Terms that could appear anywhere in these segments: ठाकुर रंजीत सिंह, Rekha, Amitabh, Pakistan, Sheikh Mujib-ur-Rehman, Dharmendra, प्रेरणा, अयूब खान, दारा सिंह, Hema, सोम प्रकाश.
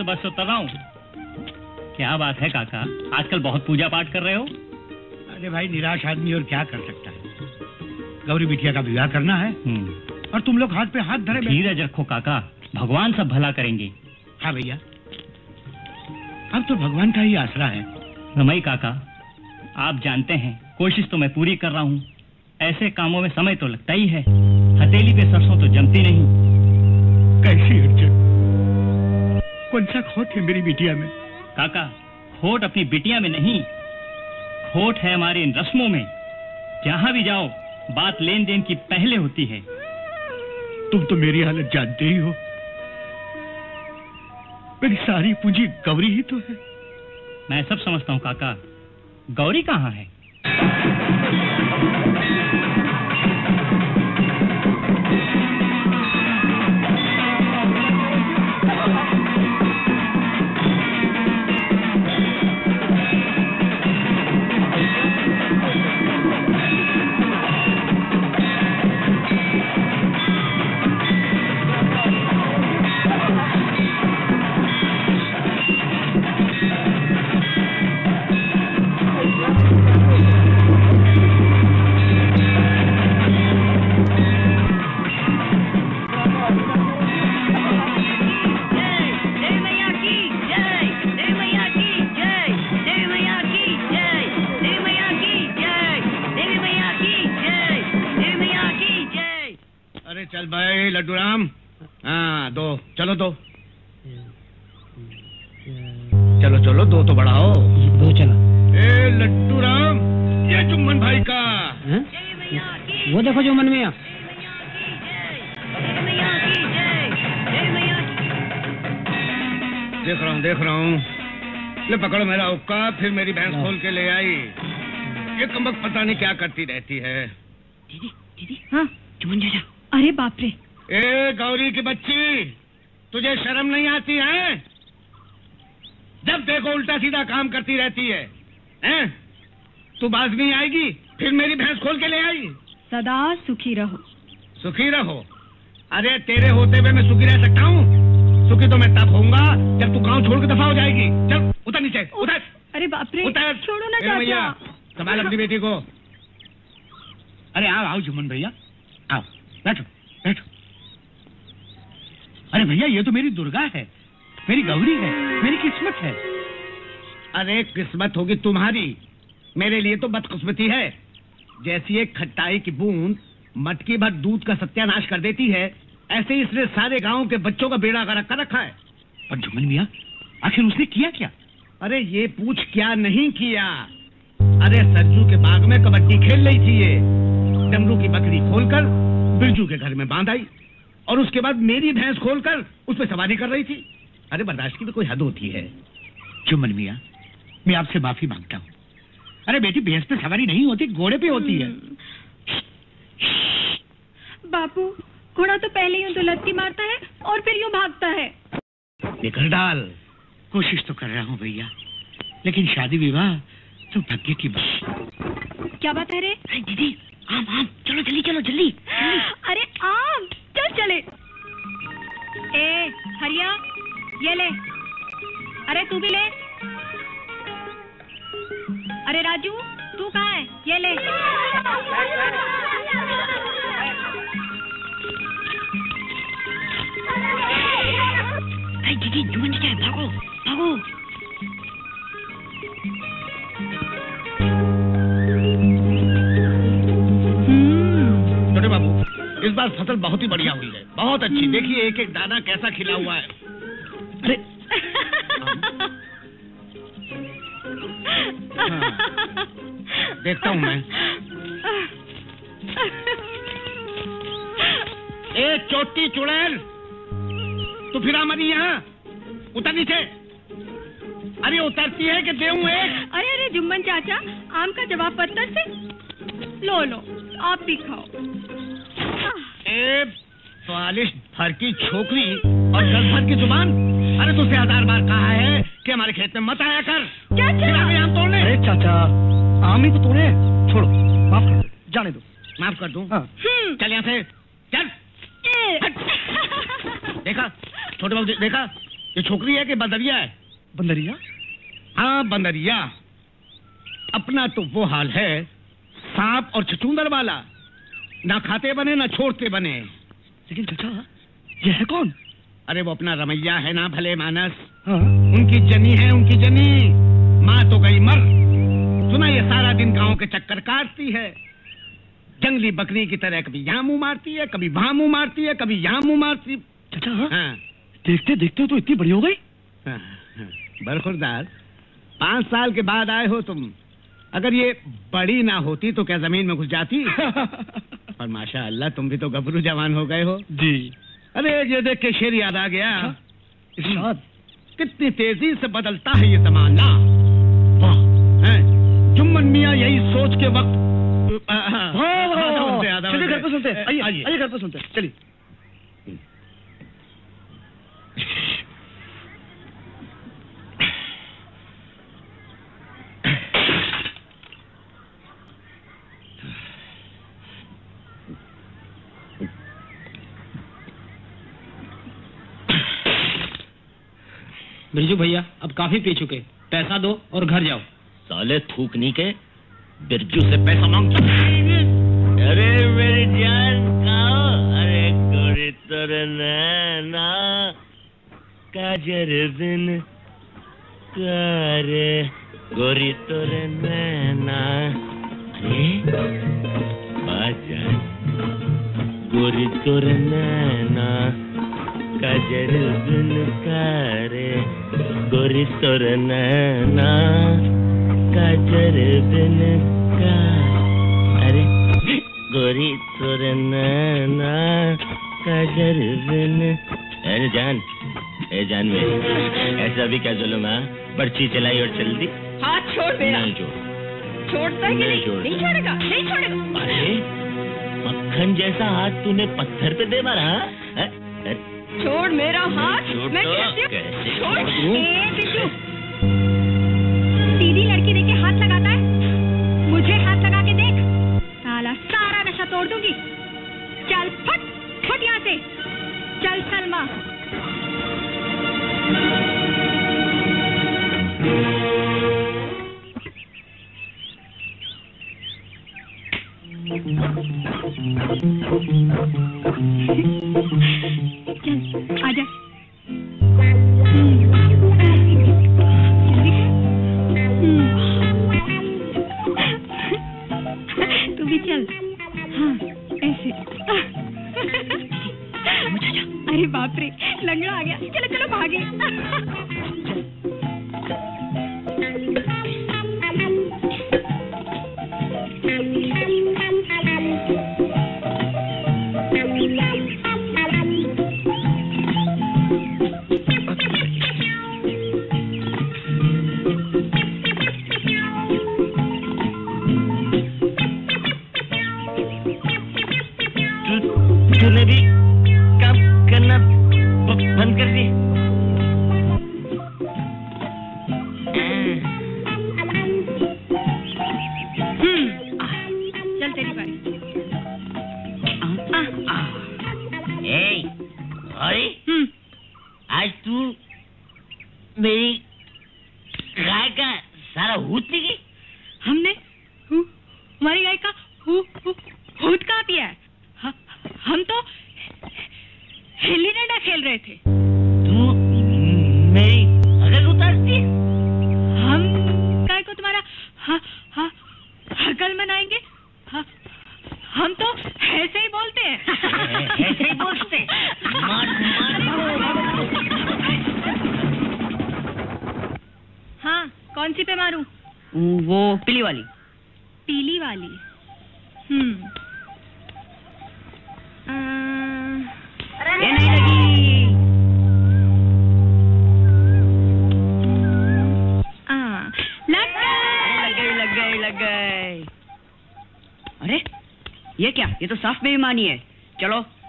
तो बस उतर रहा हूँ। क्या बात है काका, आजकल बहुत पूजा पाठ कर रहे हो। अरे भाई, निराश आदमी और क्या कर सकता है। गौरी बिटिया का विवाह करना है और तुम लोग हाथ पे हाथ धरे। धीरज रखो काका, भगवान सब भला करेंगे। हाँ भैया, अब तो भगवान का ही आसरा है। रमई काका, आप जानते हैं कोशिश तो मैं पूरी कर रहा हूँ, ऐसे कामों में समय तो लगता ही है। हथेली पे सरसों तो जमती नहीं। कैसी अर्जुन, कौन सा खोट है मेरी बिटिया में? काका, खोट अपनी बिटिया में नहीं, खोट है हमारे इन रस्मों में। जहाँ भी जाओ बात लेन देन की पहले होती है। तुम तो मेरी हालत जानते ही हो, मेरी सारी पूंजी गौरी ही तो है। मैं सब समझता हूँ काका, गौरी कहाँ है? चल भाई लड्डू राम, हाँ दो, चलो दो, चलो चलो दो तो बढ़ाओ, दो चलो। ए लड्डू राम, ये चुम्बन भाई का है? वो देखो जो मन में है। देख रहा हूँ देख रहा हूँ, ले पकड़ो मेरा हुक्का। फिर मेरी भैंस खोल के ले आई, ये कमबख्त पता नहीं क्या करती रहती है। दीदी दीदी, हाँ चुम्बन जा। अरे बाप रे, ए गौरी की बच्ची, तुझे शर्म नहीं आती है? जब देखो उल्टा सीधा काम करती रहती है हैं? तू बाज नहीं आएगी, फिर मेरी भैंस खोल के ले आई। सदा सुखी रहो सुखी रहो। अरे तेरे होते हुए मैं सुखी रह सकता हूँ? सुखी तो मैं तब होऊंगा जब तू गांव छोड़ के दफा हो जाएगी। चल उतर नीचे उतर। अरे बाप रे, उतर, छोड़ो ना भैया, संभाल अपनी बेटी को। अरे आओ आओ जुम्मन भैया, आओ बैठो बैठो। अरे भैया, ये तो मेरी दुर्गा है, मेरी गौरी है, मेरी किस्मत है। अरे किस्मत होगी तुम्हारी, मेरे लिए तो बदकिस्मती है। जैसी एक खटाई की बूंद मटकी भर दूध का सत्यानाश कर देती है, ऐसे ही इसने सारे गांव के बच्चों का बेड़ा गर्क कर रखा है। पर जुम्मन मियां, आखिर उसने किया क्या? अरे ये पूछ क्या नहीं किया। अरे सरजू के बाग में कबड्डी खेल रही थी ये, डमरू की बकरी खोलकर बिरजू के घर में बांध आई, और उसके बाद मेरी भैंस खोलकर उस पर सवारी कर रही थी। अरे बर्दाश्त की भी कोई हद होती है। चुम्बन मियां, मैं आपसे माफी मांगता हूँ। अरे बेटी, भैंस पे सवारी नहीं होती, घोड़े पे होती है। बापू, घोड़ा तो पहले यूं तो लत्ती मारता है और फिर यूं भागता है। निकल डाल। कोशिश तो कर रहा हूँ भैया, लेकिन शादी विवाह तो भाग्य की बात। क्या बात है रे दीदी? आम आम, चलो जल्दी चलो जल्दी। अरे आम, चल चले। ए हरिया, ये ले। अरे तू भी ले। अरे राजू, तू कहाँ है? ये ले। दीदी जुम्मन जी, भागो भागो। इस बार फसल बहुत ही बढ़िया हुई है, बहुत अच्छी। देखिए एक एक दाना कैसा खिला हुआ है। अरे हाँ। देखता हूँ मैं। ए चोटी चुड़ैल, तू फिरा मरी यहाँ, उतर नीचे। अरे उतरती है कि देऊँ एक? अरे अरे जुम्मन चाचा, आम का जवाब पत्थर से। लो लो, आप भी खाओ। ए फालिश भर की छोकरी और गल भर की जुबान, अरे तुझसे 1000 बार कहा है कि हमारे खेत में मत आया कर। आम तोड़ने? अरे चाचा, आम ही तो तोड़े। छोड़ो, माफ कर दो, जाने दो। माफ कर दूं? हाँ। चल यहाँ से, चल। देखा छोटे बाबू, देखा ये छोकरी है कि बंदरिया है? बंदरिया? हाँ बंदरिया। अपना तो वो हाल है सांप और छछूंदर वाला, ना खाते बने ना छोड़ते बने। लेकिन चचा ये है कौन? अरे वो अपना रमैया है ना, भले मानस। हाँ? उनकी जनी है, उनकी जनी। माँ तो गई मर। सुना ये सारा दिन गाँव के चक्कर काटती है, जंगली बकरी की तरह कभी यहाँ मुँह मारती है, कभी वहाँ मुँह मारती है, कभी यहाँ मुँह मारती। चचा हाँ। देखते देखते तो इतनी बड़ी हो गई। हाँ, हाँ, बरखुरदार 5 साल के बाद आए हो तुम। अगर ये बड़ी ना होती तो क्या जमीन में घुस जाती? और माशाअल्लाह तुम भी तो गबरू जवान हो गए हो जी। अरे ये देख के शेर याद आ गया। इरशाद कितनी तेजी से बदलता है ये जमाना। जुम्मन मियाँ यही सोच के वक्त घर पर सुनते, आइए घर पर सुनते, चलिए। बिरजू भैया अब काफी पी चुके, पैसा दो और घर जाओ। साले थूकनी के बिरजू से पैसा मांगता। अरे मेरी जान खाओ, अरे गोरी तोरे नैना काजर बिन करे, गोरी तोरे नैना। अरे बाजा गोरी तोरे नैना काजर बिन करे, गोरी तोर नैना काजर बिन का। अरे गोरी तोर नैना काजर बिन। अरे जान, ए जान मेरी, ऐसा भी क्या चलूंगा? पर्ची चलाई और चल दी। हाथ छोड़ दे। नहीं छोड़, छोड़ता है कि नहीं छोड़ेगा, नहीं छोड़ेगा। अरे मक्खन जैसा हाथ तूने पत्थर पे दे मारा। छोड़ मेरा हाथ, मैं कहती हूँ छोड़। दीदी लड़की देके हाथ लगाता है, मुझे हाथ लगा के देख, साला सारा नशा तोड़ दूंगी। चल फट फट यहाँ से, चल सलमा। चल आजा। तू भी चल। हाँ ऐसे। अरे बाप रे लंगड़ा आ गया। चलो चलो भागे। है। चलो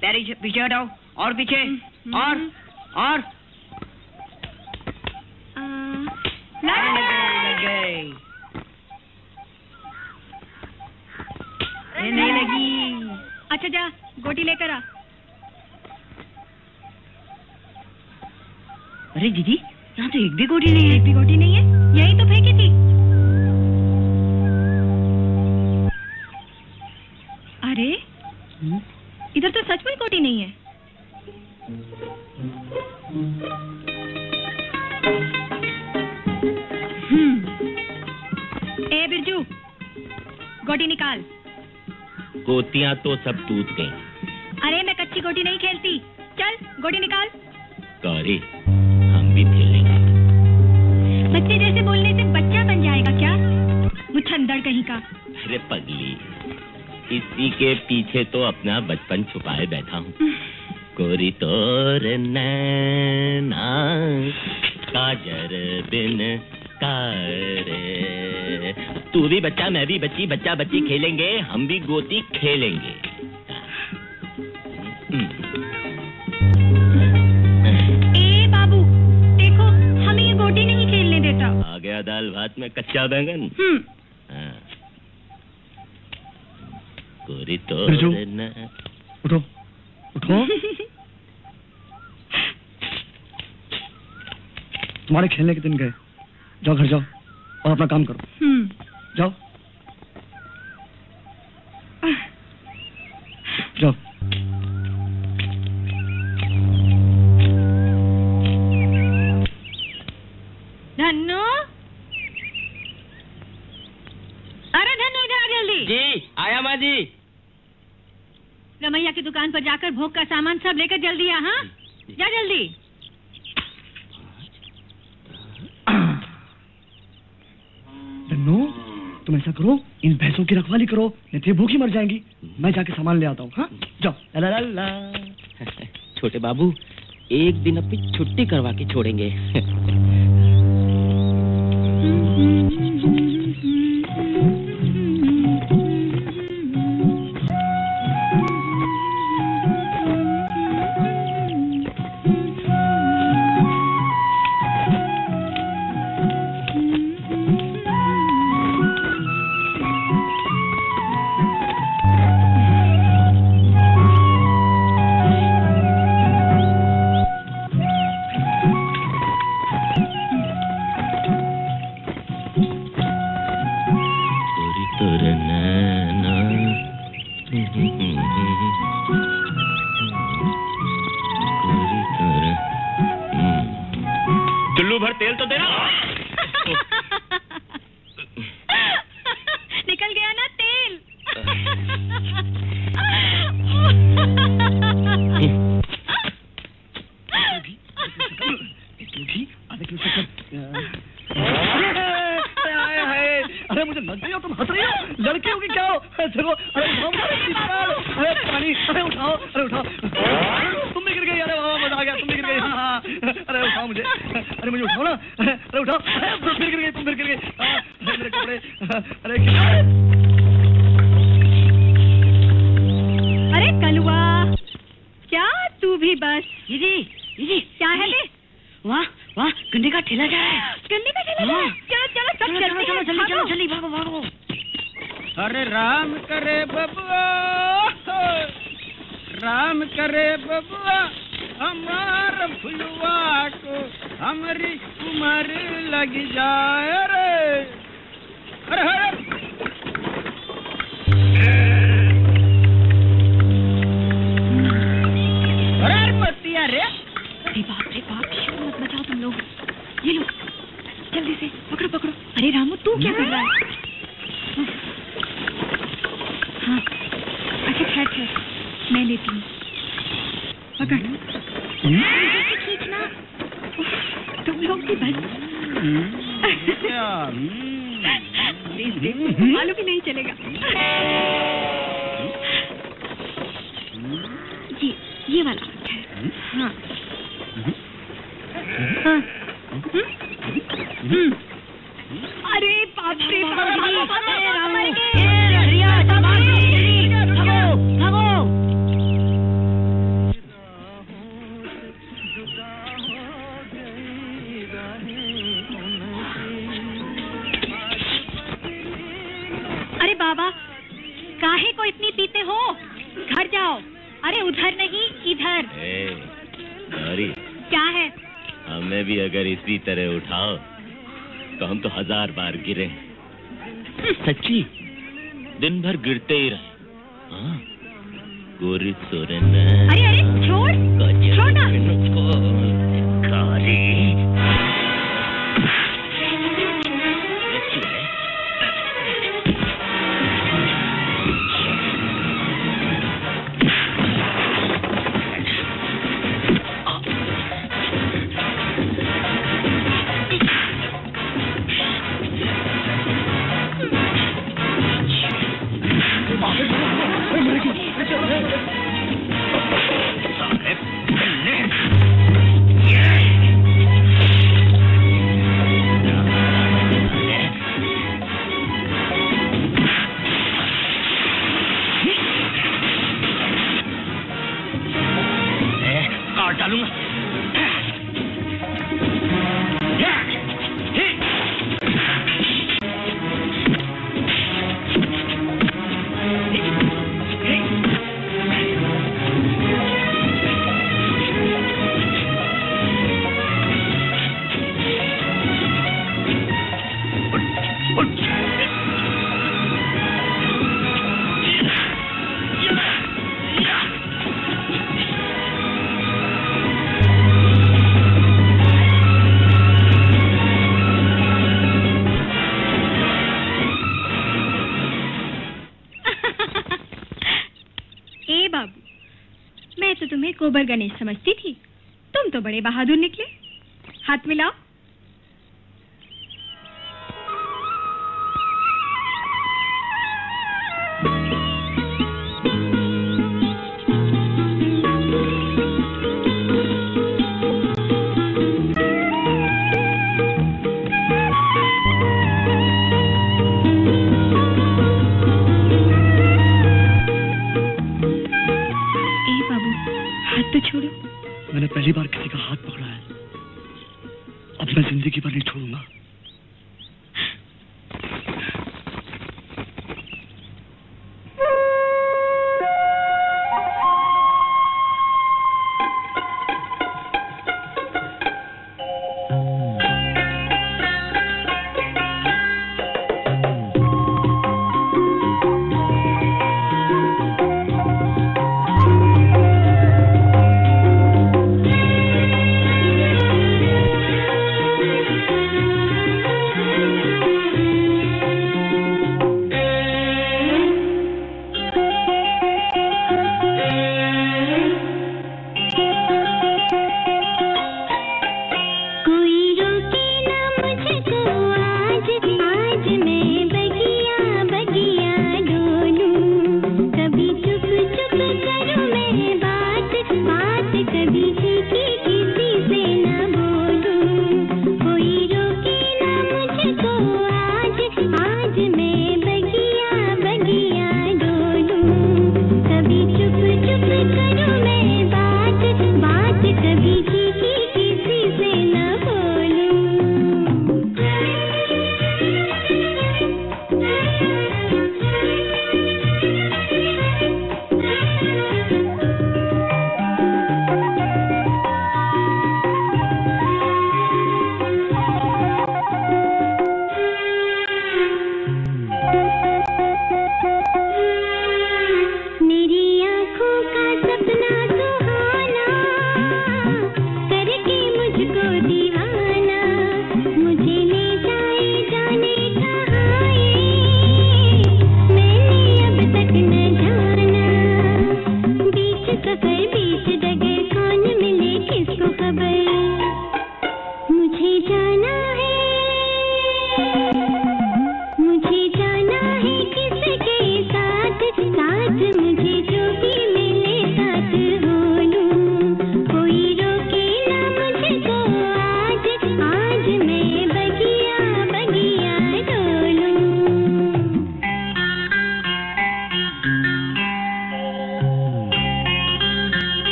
पैर पीछे हटाओ और पीछे और नहीं लगी। अच्छा जा गोटी लेकर आ। अरे दीदी यहाँ तो एक भी गोटी नहीं है, एक भी गोटी नहीं है, यही तो फेंकी थी। अरे इधर तो सचमुच गोटी नहीं है। ए बिरजू गोटी निकाल। गोटियाँ तो सब टूट गई। अरे मैं कच्ची गोटी नहीं खेलती, चल गोटी निकाल। सॉरी हम भी खेलेंगे। बच्चे जैसे बोलने से बच्चा बन जाएगा क्या? मुछंदड़ कहीं का। अरे पगली, इसी के पीछे तो अपना बचपन छुपाए बैठा हूँ। गोरी तोर नैना काजर बिन तारे। तू भी बच्चा मैं भी बच्ची, बच्चा बच्ची खेलेंगे, हम भी गोती खेलेंगे। ए बाबू देखो, हमें ये गोटी नहीं खेलने देता। आ गया दाल भात में कच्चा बैंगन। गोरी तोर न। उठो उठो। तुम्हारे खेलने के दिन गए, जाओ घर जाओ और अपना काम करो, जाओ जाओ। धन्नू, अरे धन्नू जा जल्दी। जी आया माँ जी। रमैया की दुकान पर जाकर भोग का सामान सब लेकर जल्दी आ। हाँ जा जल्दी। नो, तुम ऐसा करो, इन भैंसों की रखवाली करो, नहीं तो भूखी मर जाएंगी। मैं जाके सामान ले आता हूँ। हाँ जाओ। ला ला ला। छोटे बाबू एक दिन अपनी छुट्टी करवा के छोड़ेंगे। हमें भी अगर इसी तरह उठाओ तो हम तो 1000 बार गिरे। सच्ची दिन भर गिरते ही रहे। गोरी सोरेन अरे अरे छोड़ छोड़ ना गोरी। कोबर गणेश समझती थी, तुम तो बड़े बहादुर निकले। हाथ मिलाओ।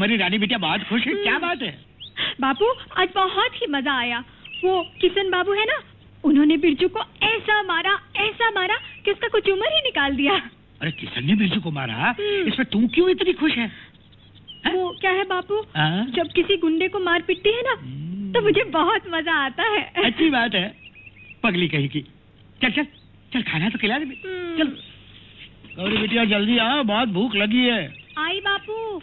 हमारी रानी बिटिया बहुत खुश है। क्या बात है बापू? आज बहुत ही मजा आया। वो किशन बाबू है ना, उन्होंने बिरजू को ऐसा मारा कि उसका कुछ उम्र ही निकाल दिया। अरे किशन ने बिरजू को मारा, इसमें तू क्यों इतनी खुश है? वो क्या है बापू, जब किसी गुंडे को मार पिटती है ना तो मुझे बहुत मजा आता है। अच्छी बात है, पगली कहीं की। चल चल चल, खाना तो खिला दे। चल गौरी बिटिया जल्दी आ, बहुत भूख लगी है। आई बापू।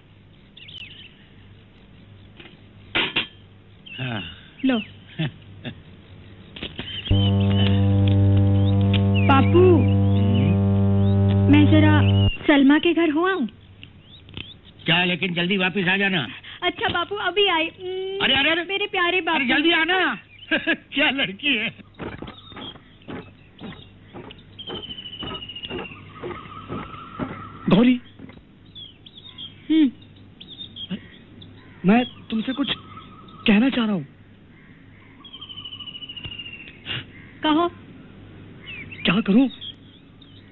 हाँ। लो बापू, मैं जरा सलमा के घर हो आऊं क्या? लेकिन जल्दी वापस आ जाना। अच्छा बापू, अभी आई। अरे अरे, अरे मेरे प्यारे बापू, जल्दी आना। क्या लड़की है। गौरी, मैं तुमसे कुछ कहना चाह रहा हूँ। कहो। क्या करूँ?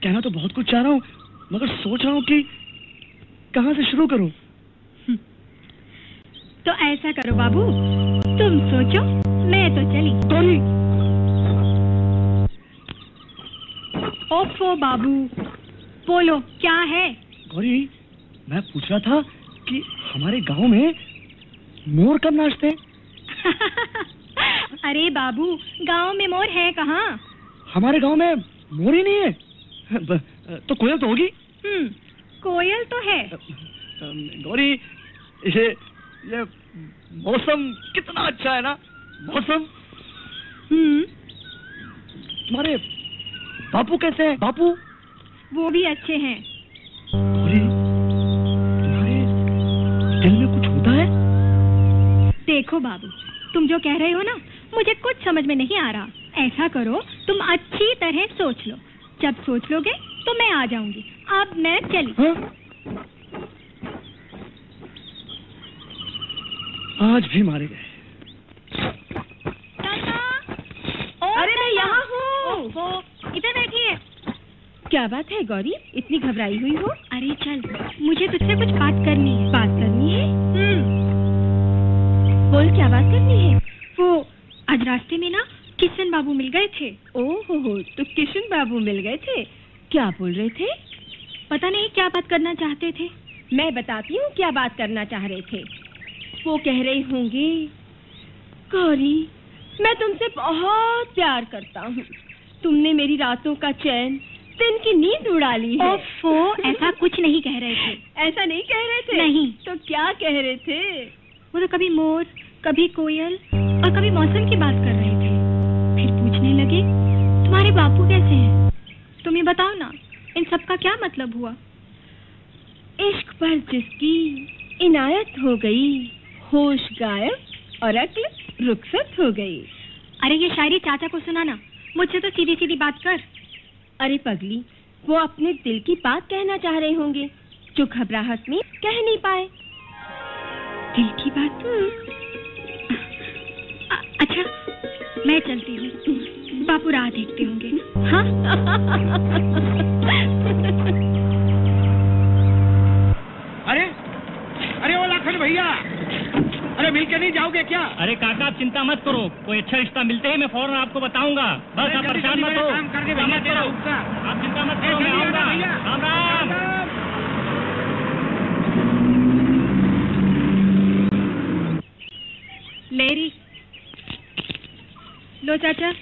कहना तो बहुत कुछ चाह रहा हूँ, मगर सोच रहा हूँ कि कहाँ से शुरू करूँ। तो ऐसा करो बाबू, तुम सोचो, मैं तो चली। गौरी। ओफो बाबू, बोलो क्या है? गौरी, मैं पूछ रहा था कि हमारे गांव में मोर कब नाचते हैं? अरे बाबू, गांव में मोर है कहाँ? हमारे गांव में मोर ही नहीं है। तो कोयल तो होगी। कोयल तो है। गौरी, ये मौसम कितना अच्छा है ना। मौसम। तुम्हारे बापू कैसे हैं? बापू वो भी अच्छे हैं। गौरी, तुम्हारे दिल में कुछ होता है? देखो बाबू, तुम जो कह रहे हो ना, मुझे कुछ समझ में नहीं आ रहा। ऐसा करो, तुम अच्छी तरह सोच लो। जब सोच लोगे तो मैं आ जाऊंगी। अब मैं चली। हाँ? आज भी मारे गए। अरे मैं यहाँ हूँ, इधर बैठी है। क्या बात है गौरी, इतनी घबराई हुई हो? अरे चल, मुझे तुझसे कुछ बात करनी है। बात करनी है? बोल, क्या बात करनी है? वो आज रास्ते में ना किशन बाबू मिल गए थे। ओहो, तो किशन बाबू मिल गए थे। क्या बोल रहे थे? पता नहीं क्या बात करना चाहते थे। मैं बताती हूँ क्या बात करना चाह रहे थे। वो कह रही होंगी, गौरी मैं तुमसे बहुत प्यार करता हूँ, तुमने मेरी रातों का चैन, दिन की नींद उड़ा ली है। ओफो, ऐसा कुछ नहीं कह रहे थे। ऐसा नहीं कह रहे थे? नहीं। तो क्या कह रहे थे? वो तो कभी मोर, कभी कोयल और कभी मौसम की बात कर रहे थे। फिर पूछने लगे, तुम्हारे बापू कैसे हैं? तुम ये बताओ ना, इन सब का क्या मतलब हुआ? इश्क पर जिसकी इनायत हो गई, होश गायब और अक्ल रुखसत हो गई। अरे ये शायरी चाचा को सुनाना, मुझसे तो सीधी सीधी बात कर। अरे पगली, वो अपने दिल की बात कहना चाह रहे होंगे जो घबराहट में कह नहीं पाए। दिल की बात? अच्छा मैं चलती हूँ, बापू राह देखते होंगे। हाँ। अरे वो लाखन भैया, अरे मिल के नहीं जाओगे क्या? अरे काका, आप चिंता मत करो, कोई अच्छा रिश्ता मिलते ही मैं फौरन आपको बताऊंगा। बस आप परेशान मत हो, आप चिंता मत करो, मैं आऊंगा। राम राम। लेरी लो चाचा।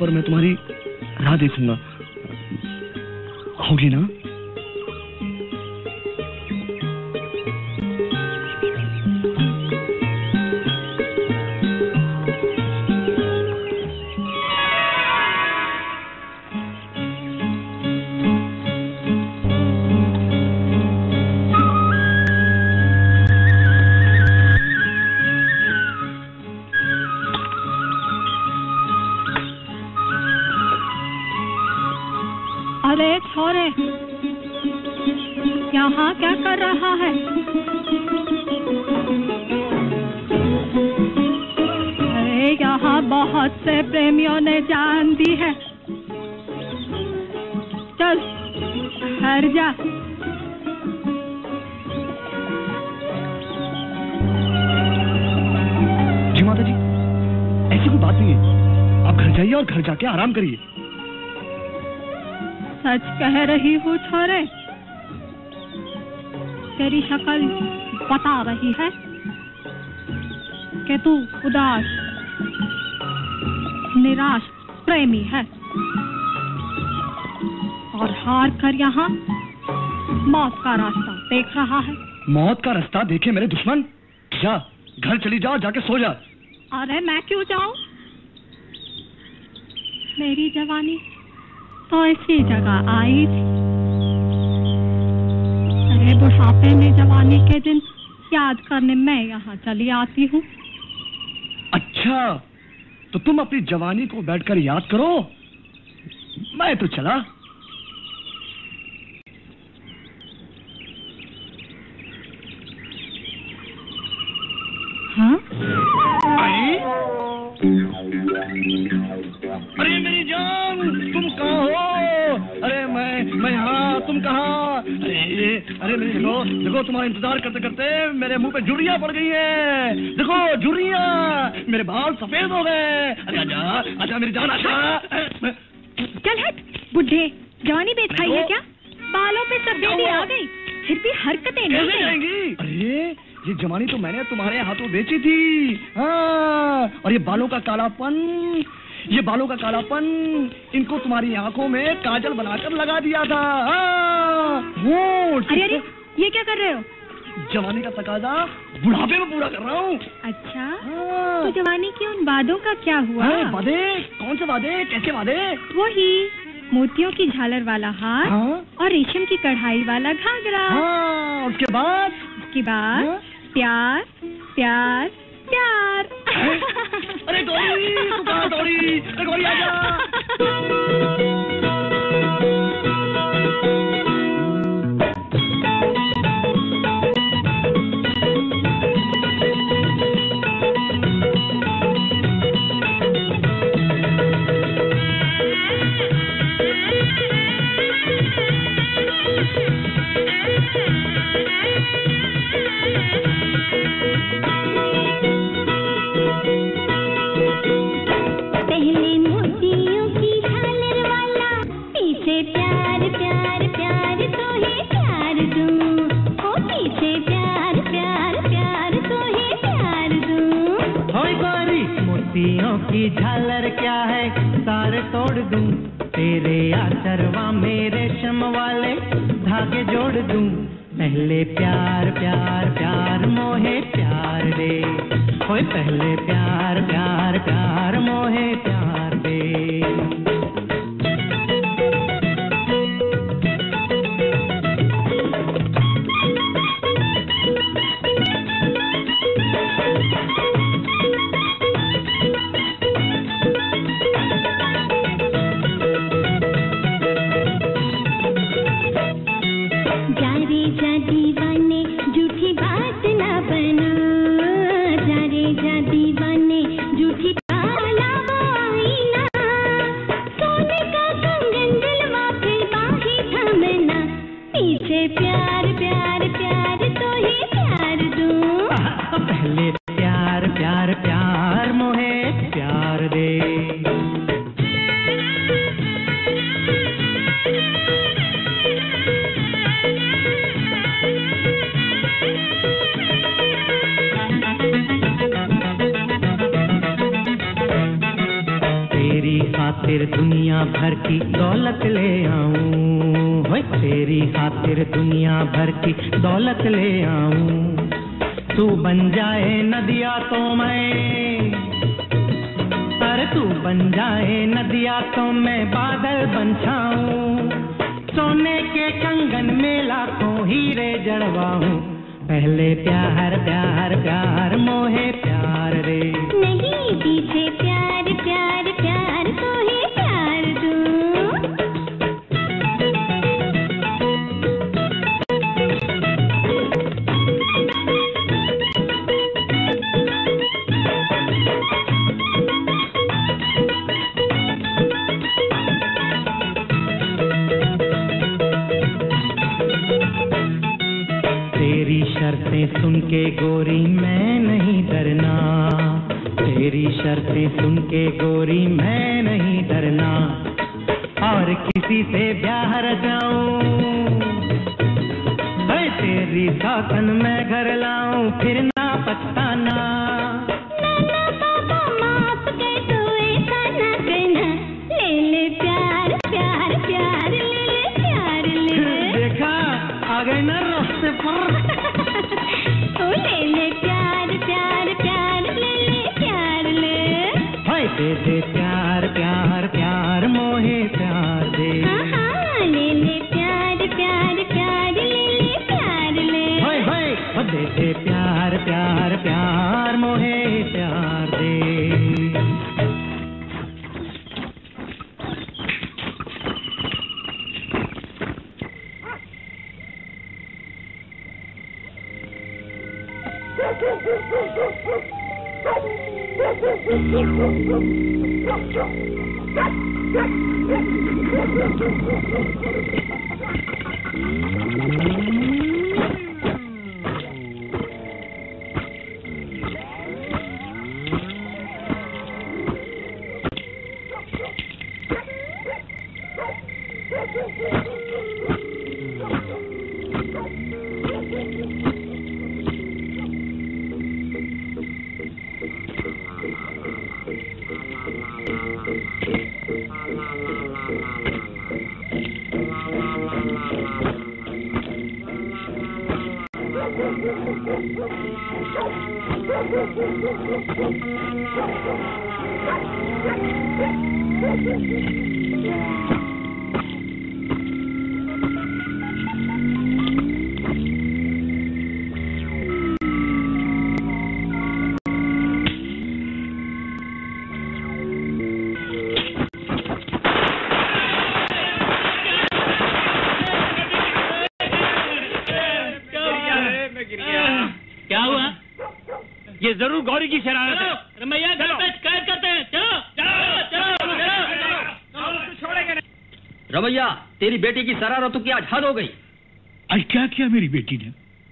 पर मैं तुम्हारी राह देखूंगा, होगी ना? भले छोरे यहाँ क्या कर रहा है? अरे यहाँ बहुत से प्रेमियों ने जान दी है। चल घर जा। जी माता जी, ऐसी कोई बात नहीं है, आप घर जाइए और घर जाके आराम करिए। सच कह रही हूँ छोरे, तेरी शक्ल बता रही है कि तू उदास निराश प्रेमी है और हार कर यहाँ मौत का रास्ता देख रहा है। मौत का रास्ता देखे मेरे दुश्मन, जा घर चली जा, जाके सो जा। अरे मैं क्यों जाऊं? मेरी जवानी तो ऐसी जगह आई थी। अरे बुढ़ापे में जवानी के दिन याद करने मैं यहाँ चली आती हूँ। अच्छा, तो तुम अपनी जवानी को बैठकर याद करो, मैं तो चला। हाँ? अरे मेरी जान, तुम कहाँ हो? अरे मैं यहाँ, तुम कहाँ? अरे मेरी देखो देखो, तुम्हारा इंतजार करते करते मेरे मुंह पे झुर्रियाँ पड़ गई है। देखो झुर्रियाँ, मेरे बाल सफेद हो गए। अरे आजा आजा मेरी जान, आजा। चल हट बुढ़े, जवानी बेच खाई है क्या? बालों पे सफेदी आ गई, फिर भी हरकतें नहीं आएंगी। अरे ये जवानी तो मैंने तुम्हारे हाथों बेची थी। हाँ, और ये बालों का कालापन, इनको तुम्हारी आंखों में काजल बनाकर लगा दिया था। हाँ, अरे अरे ये क्या कर रहे हो? जवानी का तकाजा बुढ़ापे में पूरा कर रहा हूँ। अच्छा, हाँ। तो जवानी की उन वादों का क्या हुआ? हाँ, वादे? कौन से वादे? कैसे वादे? वही मोतियों की झालर वाला हार। हाँ? और रेशम की कढ़ाई वाला घाघरा। हाँ, उसके बाद प्यार प्यार प्यार। अरे गौरी, तू कहाँ? अरे गौरी आजा। की झालर क्या है, तार तोड़ दूं तेरे आचरवा में, रेशम वाले धागे जोड़ दूं। पहले प्यार प्यार प्यार मोहे प्यार दे, ओए पहले प्यार प्यार प्यार मोहे प्यार दे। किसी से ब्याह रचाऊं, मैं तेरी साखन मैं घर लाऊं, फिर ना पछताना। बेटी की शरारतों की आज हद हो गई। आज क्या किया मेरी बेटी ने?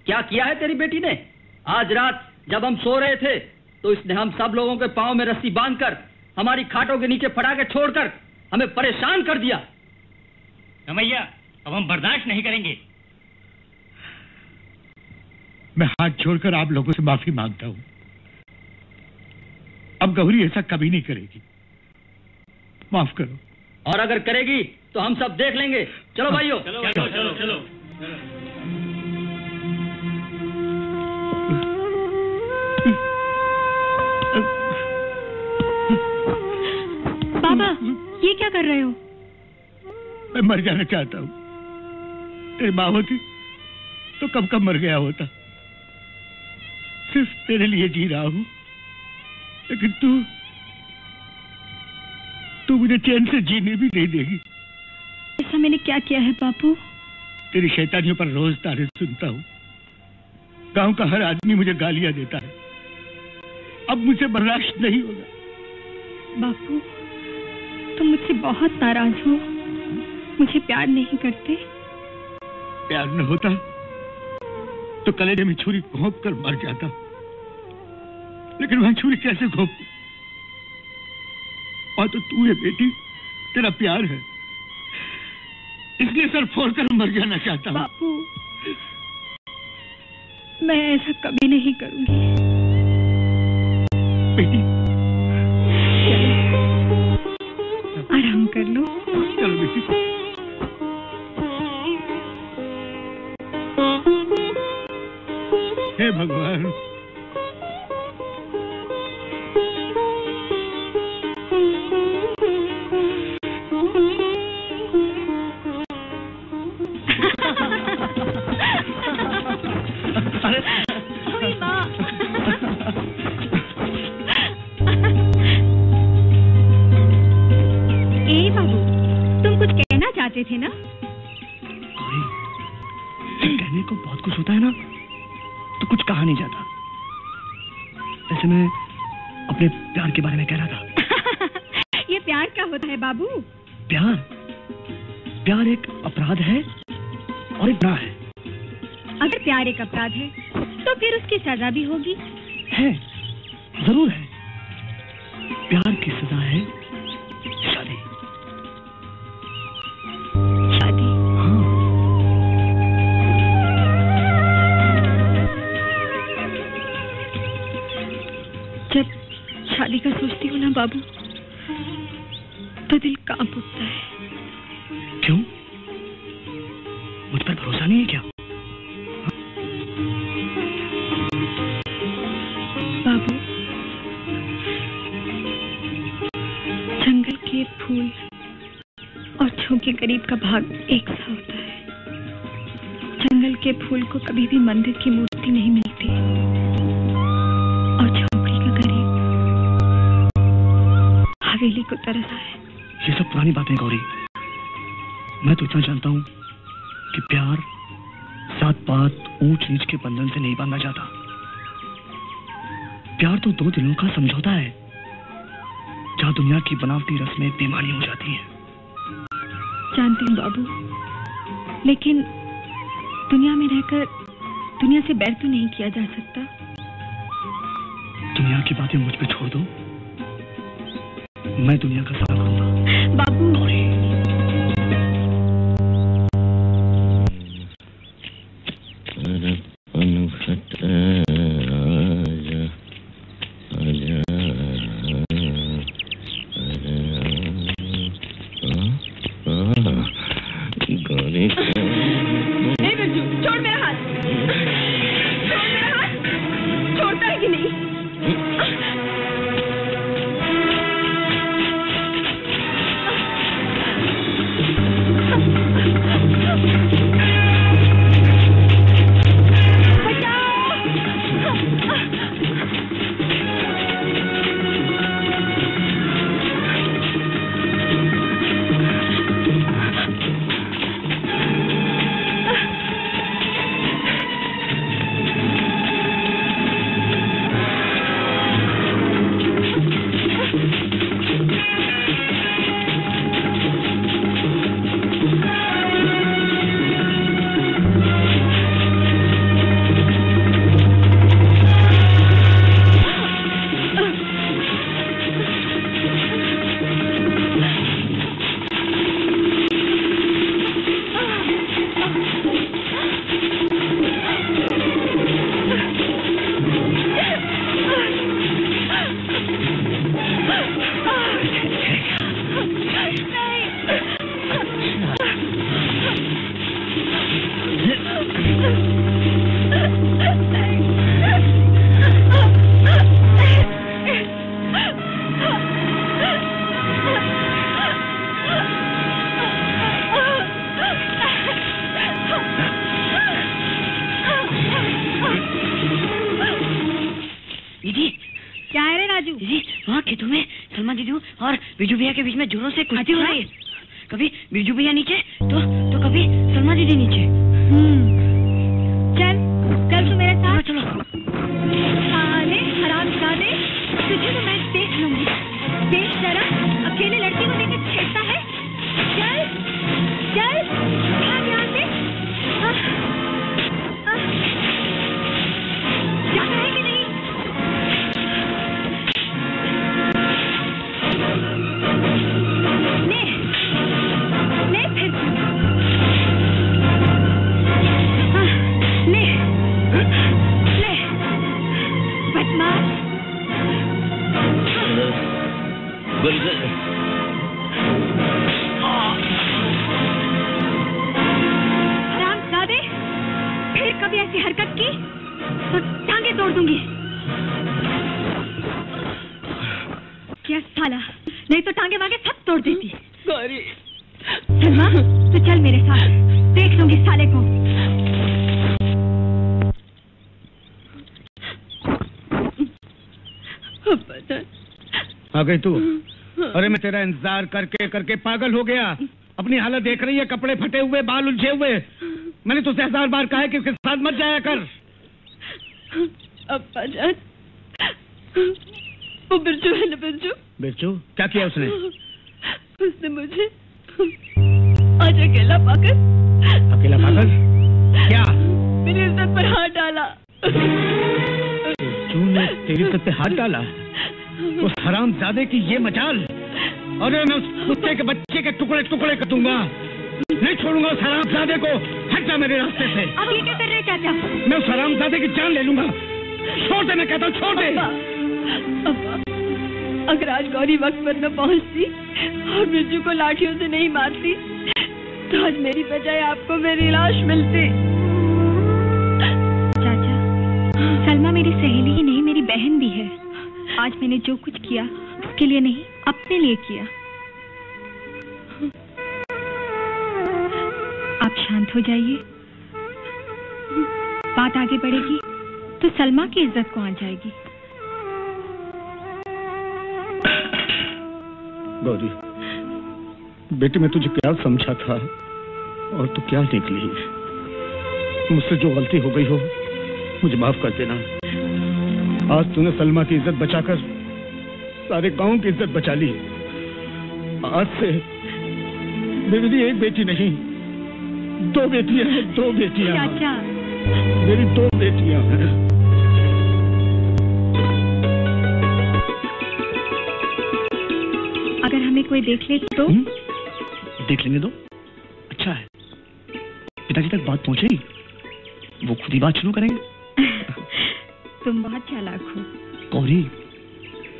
क्या किया है तेरी बेटी ने? आज रात जब हम सो रहे थे तो इसने हम सब लोगों के पांव में रस्सी बांधकर हमारी खाटों के नीचे फड़ा के छोड़कर हमें परेशान कर दिया। रमैया, अब हम बर्दाश्त नहीं करेंगे। मैं हाथ छोड़कर आप लोगों से माफी मांगता हूं। अब गौरी ऐसा कभी नहीं करेगी, माफ करो। और अगर करेगी तो हम सब देख लेंगे। चलो भाइयों, चलो चलो चलो, चलो, चलो। बाबा, ये क्या कर रहे हो? मैं मर जाना चाहता हूँ। तेरी माँ होती तो कब कब मर गया होता। सिर्फ तेरे लिए जी रहा हूँ, लेकिन तू मुझे चैन से जीने भी नहीं देगी। ऐसा मैंने क्या किया है बापू? तेरी शैतानियों पर रोज ताने सुनता हूँ। गांव का हर आदमी मुझे गालियां देता है। अब मुझे बर्दाश्त नहीं होगा। बापू, तुम मुझसे बहुत नाराज हो। मुझे प्यार नहीं करते। प्यार न होता तो कलेजे में छुरी घोंप कर मर जाता, लेकिन वहां छुरी कैसे घोंप? और तो तू है बेटी, तेरा प्यार है, इसलिए सर फोड़ कर मर जाना चाहता हूँ। बापू, मैं ऐसा कभी नहीं करूंगी। बेटी, आराम कर लो। चलो बेटी। हे भगवान, थे ना? कहने को बहुत कुछ होता है ना, तो कुछ कहा नहीं जाता। वैसे मैं अपने प्यार के बारे में कह रहा था। ये प्यार क्या होता है बाबू? प्यार प्यार एक अपराध है और एक गुनाह है। अगर प्यार एक अपराध है तो फिर उसकी सजा भी होगी। है, जरूर है। प्यार की सजा है शादी। तो दिल कांप उठता है। क्यों? मुझ पर भरोसा नहीं है क्या? बाबू, जंगल के फूल और छो के गरीब का भाग एक सा होता है। जंगल के फूल को कभी भी मंदिर की मूर्ति नहीं मिलती और झोपड़ी का गरीब हवेली को तरसा है। ये सब पुरानी बातें गौरी, मैं तो इतना जानता हूँ कि प्यार सात पात ऊंच नीच के बंधन से नहीं बांधा जाता। प्यार तो दो दिलों का समझौता है जहाँ दुनिया की बनावटी रस्में बीमारी हो जाती है। जानती हूँ बाबू, लेकिन दुनिया में रहकर दुनिया से बैर तो नहीं किया जा सकता। दुनिया की बातें मुझ पे छोड़ दो, मैं दुनिया का साथ करूंगा। बाबू गौरी, तू अरे मैं तेरा इंतजार करके करके पागल हो गया। अपनी हालत देख रही है, कपड़े फटे हुए, बाल उलझे हुए। मैंने तुझसे 1000 बार कहा है कि उसके साथ मत जाया कर। अब्बा जान, वो बिरजू है ना, बिरजू। बिरजू क्या किया उसने? उसने मुझे आज अकेला पाकर क्या मेरी इज्जत पर हाथ डाला। बिरजू ने तेरी इज्जत पे हाथ डाला? उस हरामजादे की ये मचाल! अरे मैं उस कुत्ते के बच्चे के टुकड़े टुकड़े कर दूंगा। नहीं छोड़ूंगा उस हरामजादे को। हट जा मेरे रास्ते से। अब ये क्या कर रहे चाचा? मैं उस हरामजादे की जान ले लूंगा। छोड़ दे, मैं कहता हूँ छोड़ दे। अगर आज गौरी वक्त पर न पहुंचती और बिरजू को लाठियों से नहीं मारती तो आज मेरी बजाय आपको मेरी लाश मिलती। चाचा, सलमा मेरी सहेली ही नहीं मेरी बहन भी है। आज मैंने जो कुछ किया उसके लिए नहीं अपने लिए किया। आप शांत हो जाइए, बात आगे बढ़ेगी तो सलमा की इज्जत को आ जाएगी। गौरी, बेटे मैं तुझे प्यार समझा था और तू क्या निकली। मुझसे जो गलती हो गई हो मुझे माफ कर देना। आज तूने सलमा की इज्जत बचाकर सारे गांव की इज्जत बचा ली। आज से मेरे लिए एक बेटी नहीं दो बेटियां हैं, दो बेटियां, मेरी दो बेटियां हैं। कोई देख ले तो देख लेंगे तो अच्छा है। पिताजी तक बात पहुंचेगी, वो खुद ही बात शुरू करेंगे। तुम बहुत चालाक हो गौरी।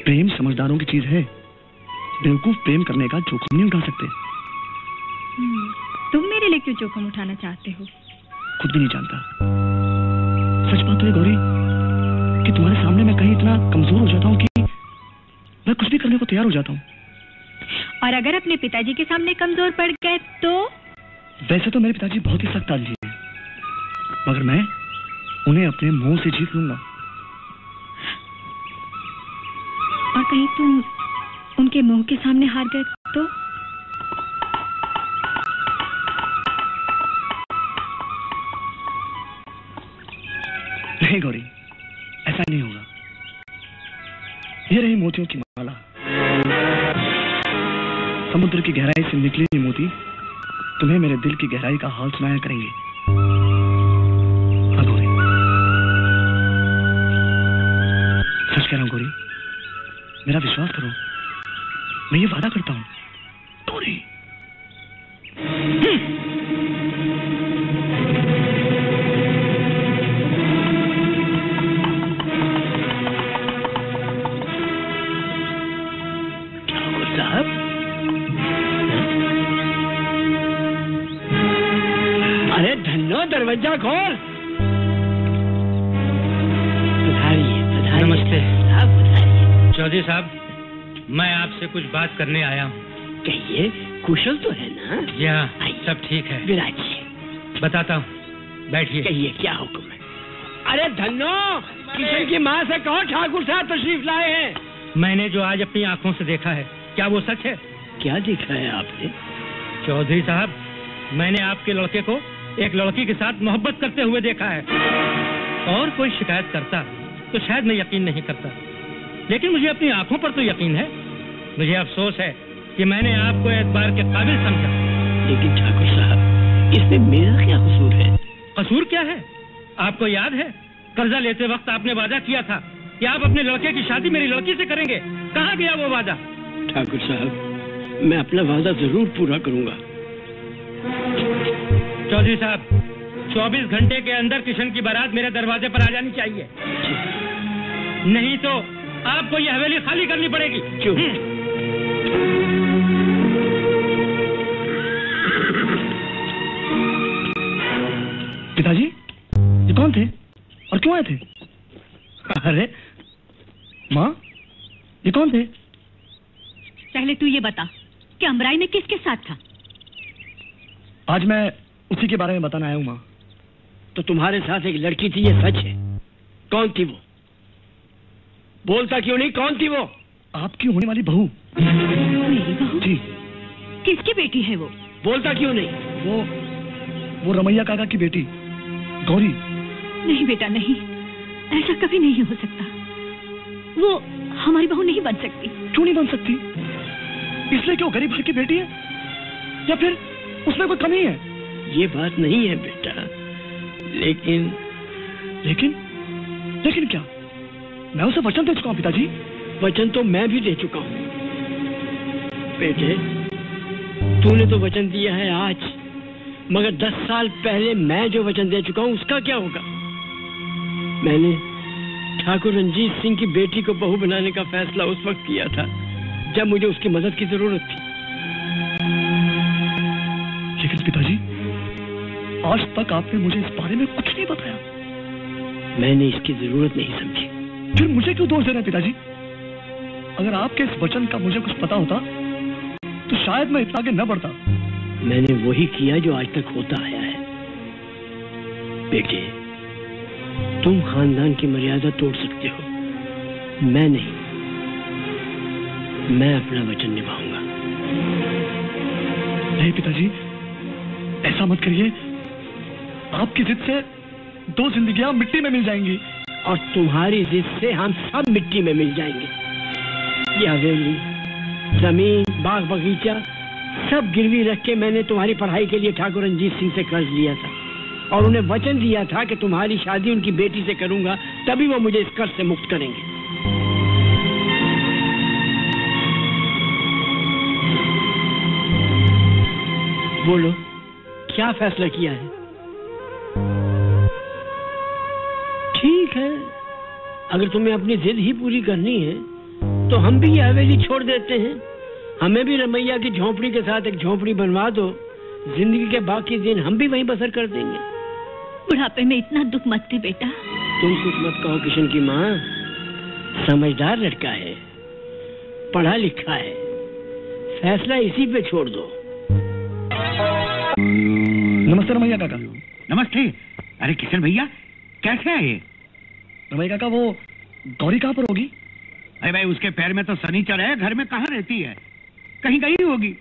प्रेम समझदारों की चीज है, बेवकूफ प्रेम करने का जोखिम नहीं उठा सकते। तुम मेरे लिए क्यों जोखिम उठाना चाहते हो? खुद भी नहीं जानता। सच बात है गौरी कि तुम्हारे सामने मैं कहीं इतना कमजोर हो जाता हूँ कि मैं कुछ भी करने को तैयार हो जाता हूँ। और अगर अपने पिताजी के सामने कमजोर पड़ गए तो? वैसे तो मेरे पिताजी बहुत ही सख्त आदमी हैं, मगर मैं उन्हें अपने मुंह से जीत लूंगा। और कहीं तुम उनके मुंह के सामने हार गए तो? नहीं गौरी, ऐसा नहीं होगा। ये रही मोतियों की माला, समुद्र की गहराई से निकली हुई मोती तुम्हें मेरे दिल की गहराई का हाल सुनाया करेंगे। हाँ गौरी, सच कह रहा हूं गौरी, मेरा विश्वास करो। मैं ये वादा करता हूं गौरी। दरवाजा खोल। नमस्ते चौधरी साहब, मैं आपसे कुछ बात करने आया हूँ। कहिए, कुशल तो है ना? जी हाँ, सब ठीक है। विराजिए, बताता हूँ, बैठिए। कहिए क्या हुक्म है? अरे धन्नो, किशन की माँ से कहो ठाकुर साहब तशरीफ लाए हैं। मैंने जो आज अपनी आंखों से देखा है, क्या वो सच है? क्या देखा है आपने? चौधरी साहब, मैंने आपके लड़के को एक लड़की के साथ मोहब्बत करते हुए देखा है। और कोई शिकायत करता तो शायद मैं यकीन नहीं करता, लेकिन मुझे अपनी आंखों पर तो यकीन है। मुझे अफसोस है कि मैंने आपको एतबार के काबिल समझा। लेकिन ठाकुर साहब, इसमें मेरा क्या कसूर है? कसूर क्या है? आपको याद है कर्जा लेते वक्त आपने वादा किया था कि आप अपने लड़के की शादी मेरी लड़की से करेंगे। कहाँ गया वो वादा? ठाकुर साहब, मैं अपना वादा जरूर पूरा करूँगा। चौधरी साहब, 24 घंटे के अंदर किशन की बारात मेरे दरवाजे पर आ जानी चाहिए, नहीं तो आपको यह हवेली खाली करनी पड़ेगी। क्यों? पिताजी, ये कौन थे और क्यों आए थे? अरे माँ, ये कौन थे? पहले तू ये बता कि अमराई में किसके साथ था? आज मैं उसी के बारे में बताना आया हूँ माँ। तो तुम्हारे साथ एक लड़की थी, ये सच है? कौन थी वो? बोलता क्यों नहीं, कौन थी वो? आपकी होने वाली बहू। मेरी बहू? जी। किसकी बेटी है वो? बोलता क्यों नहीं? वो रमैया काका की बेटी गौरी। नहीं बेटा नहीं, ऐसा कभी नहीं हो सकता। वो हमारी बहू नहीं बन सकती। क्यों नहीं बन सकती? इसलिए क्यों? गरीब घर की बेटी है या फिर उसमें कोई कमी है? ये बात नहीं है बेटा, लेकिन लेकिन लेकिन क्या? मैं उसे वचन दे चुका हूँ पिताजी। वचन तो मैं भी दे चुका हूँ बेटे। तूने तो वचन दिया है आज, मगर 10 साल पहले मैं जो वचन दे चुका हूँ उसका क्या होगा? मैंने ठाकुर रंजीत सिंह की बेटी को बहू बनाने का फैसला उस वक्त किया था जब मुझे उसकी मदद की जरूरत थी। लेकिन पिताजी, आज तक आपने मुझे इस बारे में कुछ नहीं बताया। मैंने इसकी जरूरत नहीं समझी। फिर मुझे क्यों दोष दे रहे हैं पिताजी? अगर आपके इस वचन का मुझे कुछ पता होता तो शायद मैं इतना आगे न बढ़ता। मैंने वही किया जो आज तक होता आया है। बेटे, तुम खानदान की मर्यादा तोड़ सकते हो, मैं नहीं। मैं अपना वचन निभाऊंगा। नहीं पिताजी, ऐसा मत करिए। आपकी जिद से दो जिंदगियां मिट्टी में मिल जाएंगी और तुम्हारी जिद से हम सब मिट्टी में मिल जाएंगे। यह हवेली, जमीन, बाग बगीचा सब गिरवी रख के मैंने तुम्हारी पढ़ाई के लिए ठाकुर रंजीत सिंह से कर्ज लिया था और उन्हें वचन दिया था कि तुम्हारी शादी उनकी बेटी से करूंगा, तभी वो मुझे इस कर्ज से मुक्त करेंगे। बोलो, क्या फैसला किया है? ठीक है, अगर तुम्हें अपनी जिद ही पूरी करनी है तो हम भी यह हवेली छोड़ देते हैं। हमें भी रमैया की झोपड़ी के साथ एक झोपड़ी बनवा दो, जिंदगी के बाकी दिन हम भी वहीं बसर कर देंगे। बुढ़ापे में इतना दुख मत दे बेटा। तुम कुछ मत कहो किशन की माँ, समझदार लड़का है, पढ़ा लिखा है, फैसला इसी पे छोड़ दो। नमस्ते रमैया काका। नमस्ते। अरे किशन भैया, कैसे आए? रमैया काका, वो गौरी कहाँ पर होगी? अरे भाई, उसके पैर में तो सनीचर है, घर में कहाँ रहती है, कहीं गई होगी।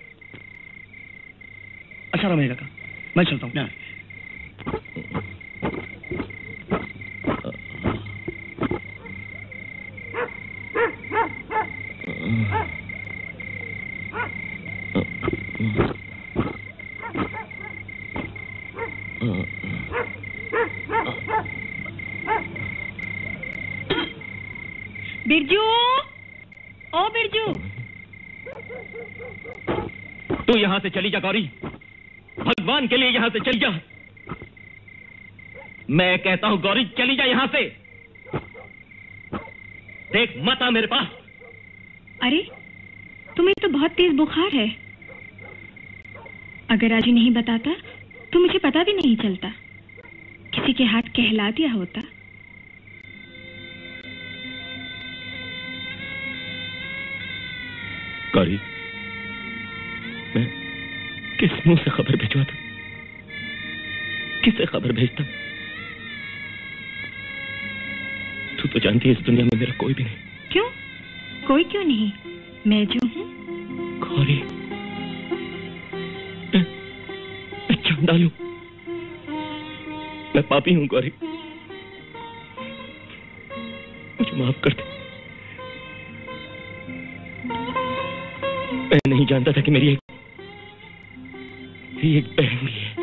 अच्छा रमैया काका, मैं चलता हूँ। बिरजू, ओ बिरजू, तू यहां से चली जा गौरी, भगवान के लिए यहां से चली जा। मैं कहता हूं गौरी चली जा यहां से। देख मत आ मेरे पास। अरे तुम्हें तो बहुत तेज बुखार है। अगर आज ही नहीं बताता तो मुझे पता भी नहीं चलता, किसी के हाथ कहला दिया होता। गौरी, मैं किस मुंह से खबर भिजवाता, किसे खबर भेजता? तू तो जानती है इस दुनिया में मेरा कोई भी नहीं। क्यों? कोई क्यों नहीं, मैं जो हूं। गौरी, मैं चंडाल हूं, मैं पापी हूं गौरी, मुझे माफ कर दे। मैं नहीं जानता था कि मेरी एक बहन भी है।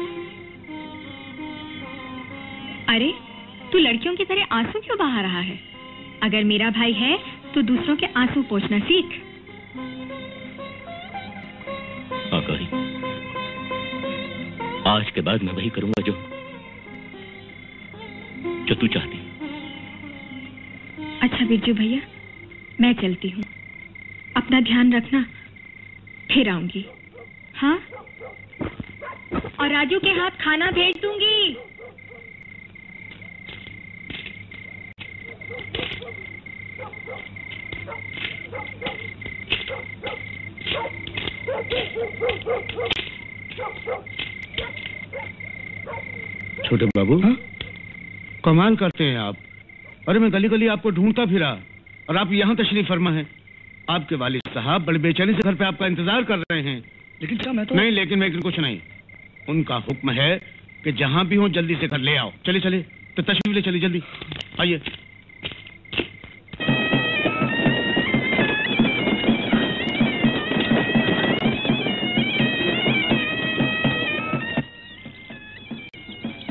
अरे तू लड़कियों की तरह आंसू क्यों बहा रहा है? अगर मेरा भाई है तो दूसरों के आंसू पोंछना सीख। हाँ गौरी, आज के बाद मैं वही करूंगा जो तू चाहती। अच्छा बिरजू भैया, मैं चलती हूँ, अपना ध्यान रखना, फिर आऊंगी। हाँ, और राजू के हाथ खाना भेज दूंगी। छोटे बाबू, हाँ? कमाल करते हैं आप। अरे मैं गली गली आपको ढूंढता फिरा और आप यहाँ तशरीफ फरमा है। आपके वालिद साहब बड़े बेचैनी से घर पे आपका इंतजार कर रहे हैं। लेकिन क्या मैं तो नहीं, लेकिन कुछ नहीं। उनका हुक्म है कि जहां भी हो जल्दी से घर ले आओ। चले चले तो तशरीफ ले चलिए, जल्दी आइए।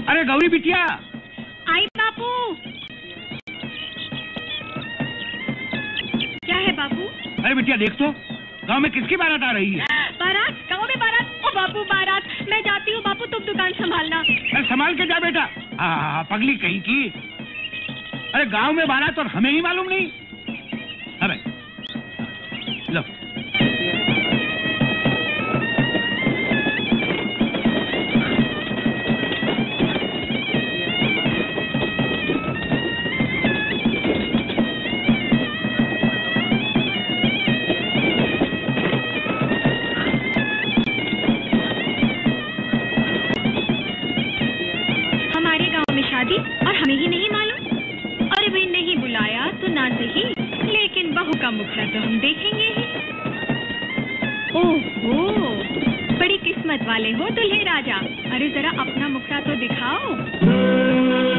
अरे गौरी बिटिया, आई बापू। क्या है बापू? अरे बिटिया देख तो, गांव में किसकी बारात आ रही है? बारात? गांव में बारात? ओ बापू बारात, मैं जाती हूँ बापू, तुम दुकान संभालना। अरे संभाल के जा बेटा। पगली कहीं की। अरे गांव में बारात और हमें ही मालूम नहीं। अरे लो। वाले हो दुल्हे राजा, अरे जरा अपना मुखड़ा तो दिखाओ।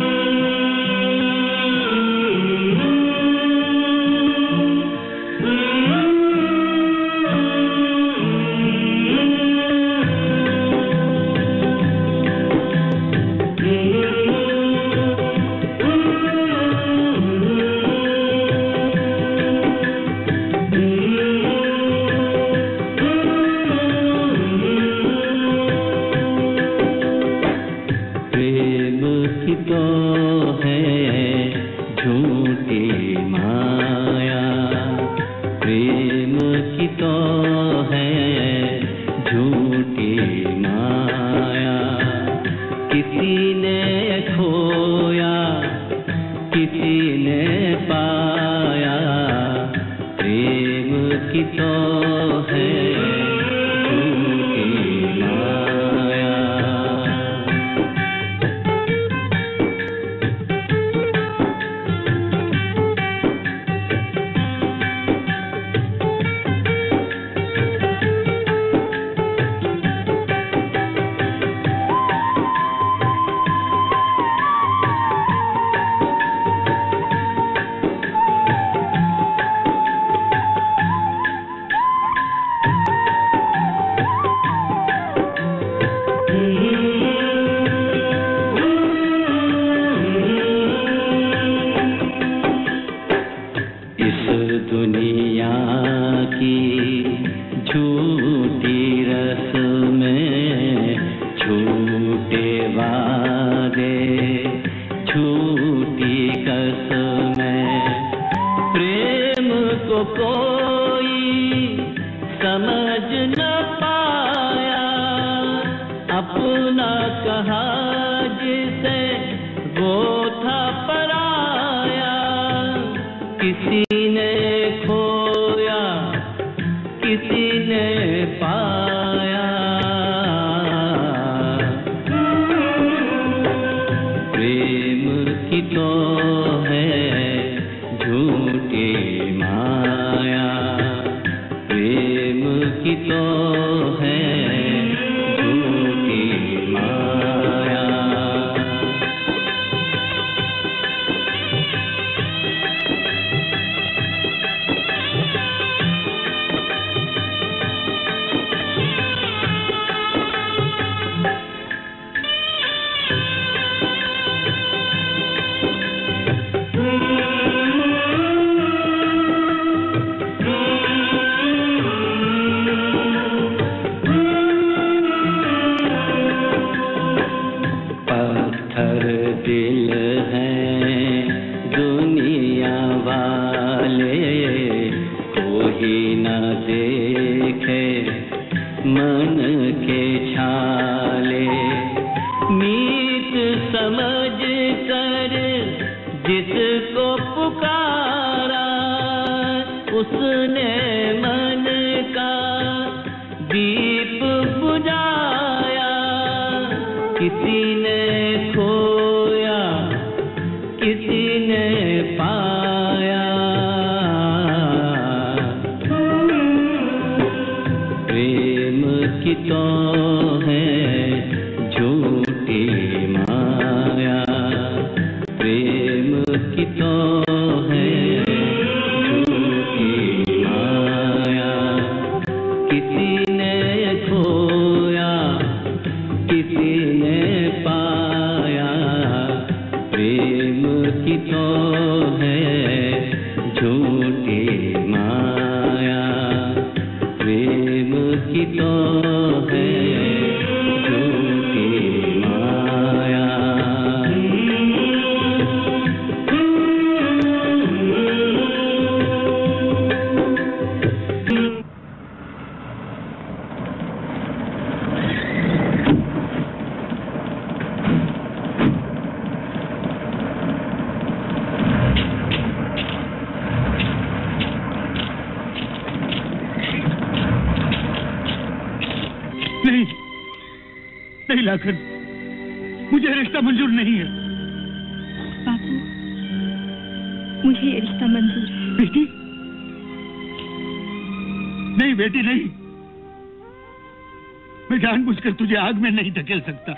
मैं जानबूझकर तुझे आग में नहीं धकेल सकता।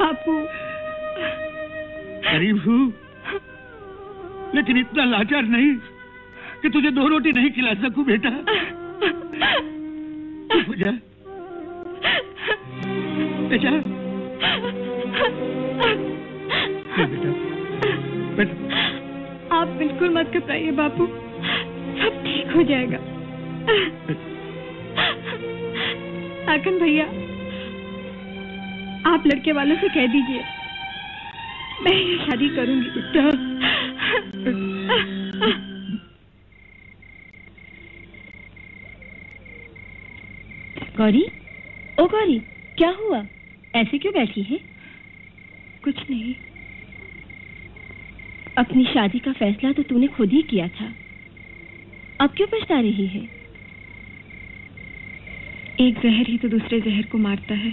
पापू गरीब हूँ लेकिन इतना लाचार नहीं कि तुझे दो रोटी नहीं खिला सकूं बेटा। पूजा बेटा बेटा आप बिल्कुल मत घबराइए बापू, सब ठीक हो जाएगा। आकन भैया आप लड़के वालों से कह दीजिए मैं ये शादी करूंगी। गौरी, ओ गौरी क्या हुआ, ऐसे क्यों बैठी है? कुछ नहीं, अपनी शादी का फैसला तो तूने खुद ही किया था, अब क्यों पछता रही है? एक जहर ही तो दूसरे जहर को मारता है।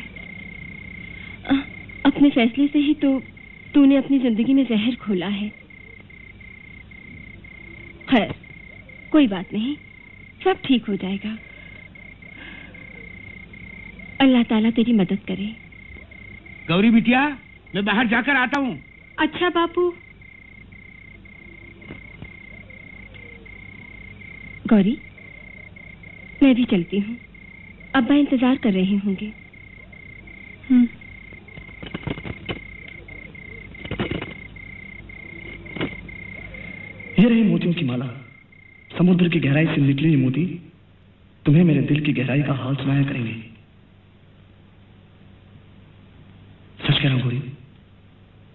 अपने फैसले से ही तो तूने अपनी जिंदगी में जहर खोला है। खैर कोई बात नहीं, सब ठीक हो जाएगा। अल्लाह ताला तेरी मदद करे। गौरी बिटिया मैं बाहर जाकर आता हूँ। अच्छा बापू। गौरी मैं भी चलती हूँ, अब्बा इंतजार कर रहे होंगे। ये रही मोतियों की माला, समुद्र की गहराई से निकली ये मोती तुम्हें मेरे दिल की गहराई का हाल सुनाया करेंगे। सच कह रहा हूं गौरी,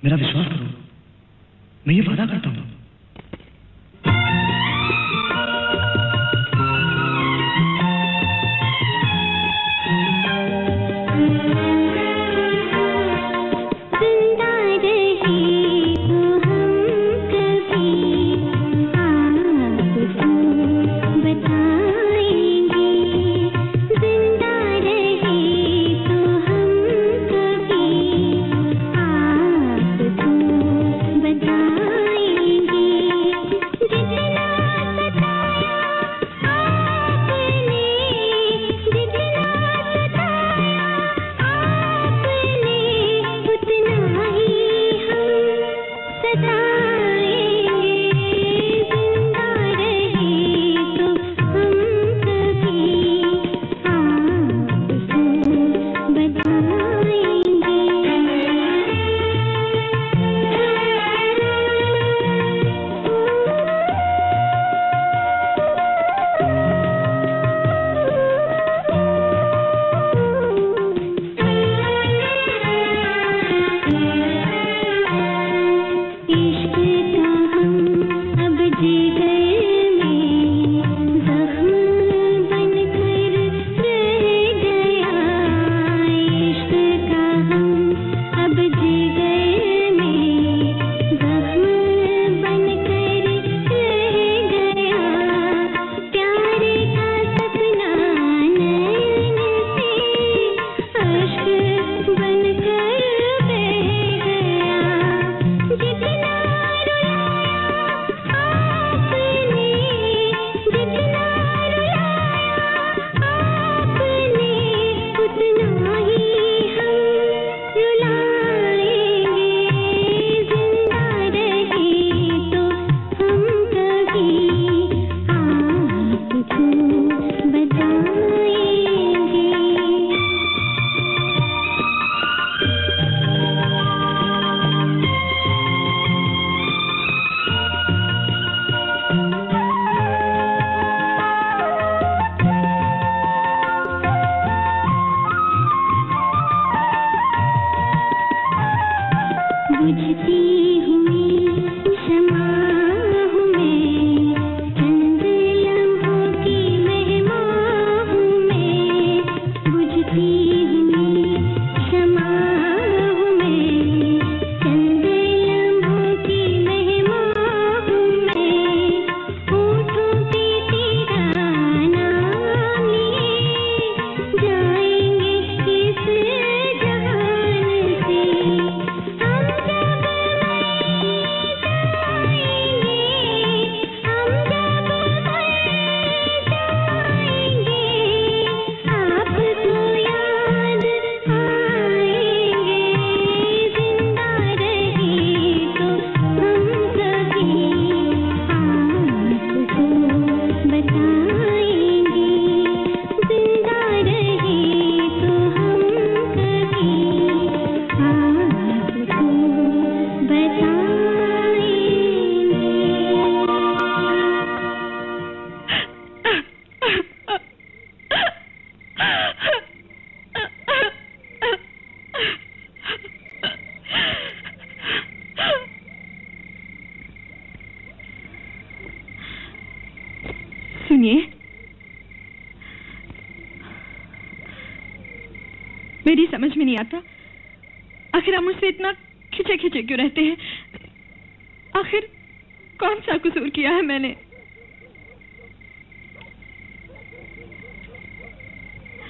मेरा विश्वास करो, मैं ये वादा करता हूं। मेरी समझ में नहीं आता आखिर हम उससे इतना खिंचे खिंचे क्यों रहते हैं। आखिर कौन सा कसूर किया है मैंने।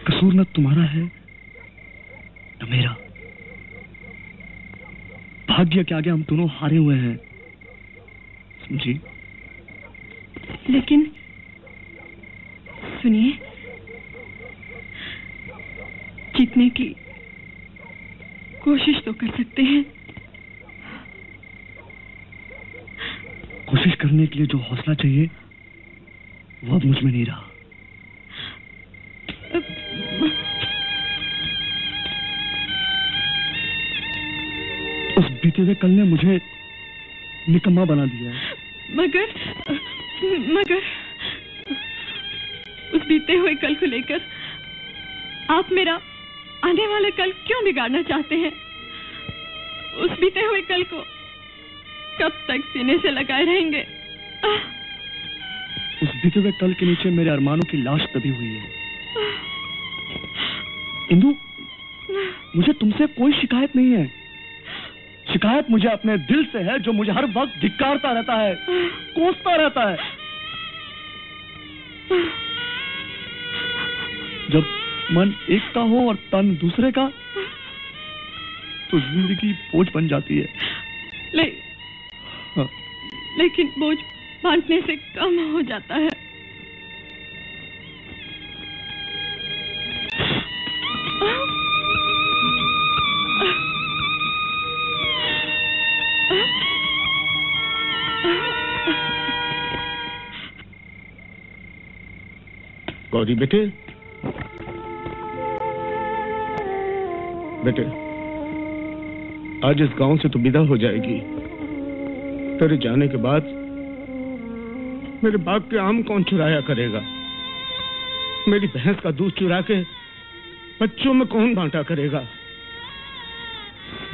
कसूर न तुम्हारा है न मेरा। भाग्य के आगे हम दोनों हारे हुए हैं, समझी। लेकिन सुनिए, जीतने की कोशिश तो कर सकते हैं। कोशिश करने के लिए जो हौसला चाहिए वो अब मुझ में नहीं रहा। उस बीते हुए कल ने मुझे निकम्मा बना दिया है। मगर उस बीते हुए कल को लेकर आप मेरा आने वाले कल क्यों बिगाड़ना चाहते हैं। उस बीते हुए कल को कब तक सीने से लगाए रहेंगे। उस बीते हुए कल के नीचे मेरे अरमानों की लाश दबी हुई है। इंदु, मुझे तुमसे कोई शिकायत नहीं है। शिकायत मुझे अपने दिल से है जो मुझे हर वक्त धिक्कारता रहता है, कोसता रहता है। जब मन एक का हो और तन दूसरे का तो जिंदगी बोझ बन जाती है। लेकिन बोझ बांटने से कम हो जाता है। गौरी बेटे, आज इस गांव से तू विदा हो जाएगी। तेरे जाने के बाद मेरे बाप के आम कौन चुराया करेगा। मेरी भैंस का दूध चुरा के बच्चों में कौन बांटा करेगा।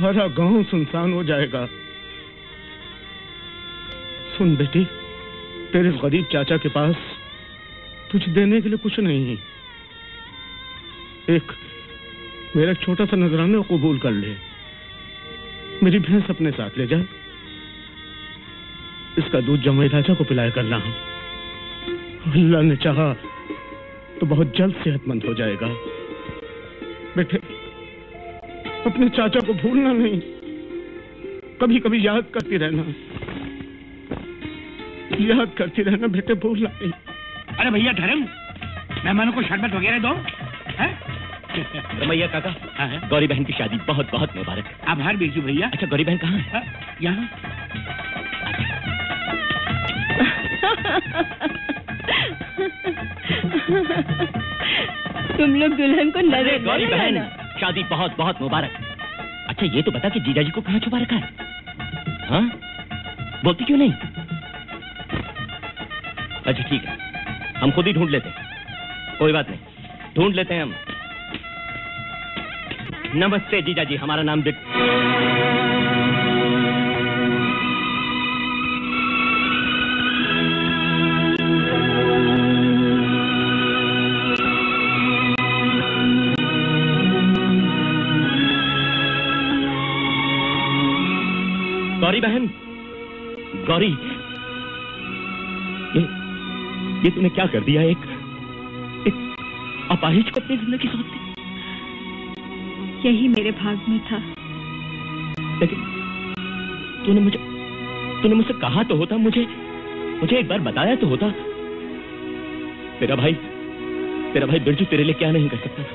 सारा गांव सुनसान हो जाएगा। सुन बेटी, तेरे गरीब चाचा के पास कुछ देने के लिए कुछ नहीं है। एक मेरा छोटा सा नजराना कबूल कर ले। मेरी भैंस अपने साथ ले जा, इसका दूध जमाई राजा को पिलाया करना। अल्लाह ने चाहा तो बहुत जल्द सेहतमंद हो जाएगा। बेटे, अपने चाचा को भूलना नहीं, कभी कभी याद करती रहना। याद करती रहना बेटे, भूलना नहीं। अरे भैया धर्म, मेहमानों को शरबत वगैरह दो। भैया काका, गौरी बहन की शादी बहुत बहुत मुबारक। आभार बीरजू भैया। अच्छा गौरी बहन कहाँ है? यहाँ। तुम लोग दुल्हन को नजर। गौरी बहन, शादी बहुत बहुत मुबारक। अच्छा ये तो बता कि जीजा जी को कहाँ छुपा रखा है। हाँ बोलती क्यों नहीं। अच्छा ठीक है, हम खुद ही ढूंढ लेते हैं। कोई बात नहीं, ढूंढ लेते हैं हम। नमस्ते जीजा जी, हमारा नाम गौरी बहन। गौरी, ये तूने क्या कर दिया। एक अपाहिज को अपनी जिंदगी सौंप दी। यही मेरे भाग में था। लेकिन तूने मुझसे कहा तो होता, मुझे एक बार बताया तो होता। तेरा भाई बिरजू तेरे लिए क्या नहीं कर सकता था।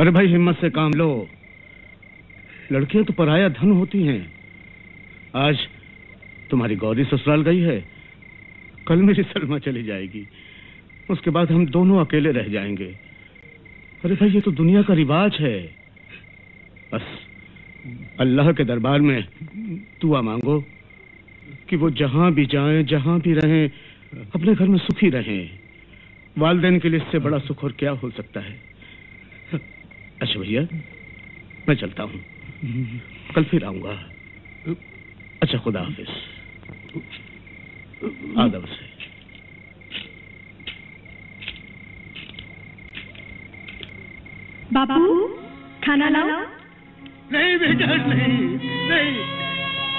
अरे भाई हिम्मत से काम लो, लड़कियां तो पराया धन होती हैं। आज तुम्हारी गौरी ससुराल गई है, कल मेरी सलमा चली जाएगी, उसके बाद हम दोनों अकेले रह जाएंगे। अरे भाई ये तो दुनिया का रिवाज है। बस अल्लाह के दरबार में दुआ मांगो कि वो जहां भी जाएं, जहां भी रहें, अपने घर में सुखी रहें। वालदेन के लिए इससे बड़ा सुख और क्या हो सकता है। अच्छा भैया मैं चलता हूँ, कल फिर आऊंगा। अच्छा खुदा हाफिज। आदब से। बाबू खाना लाओ। नहीं बेटा नहीं, नहीं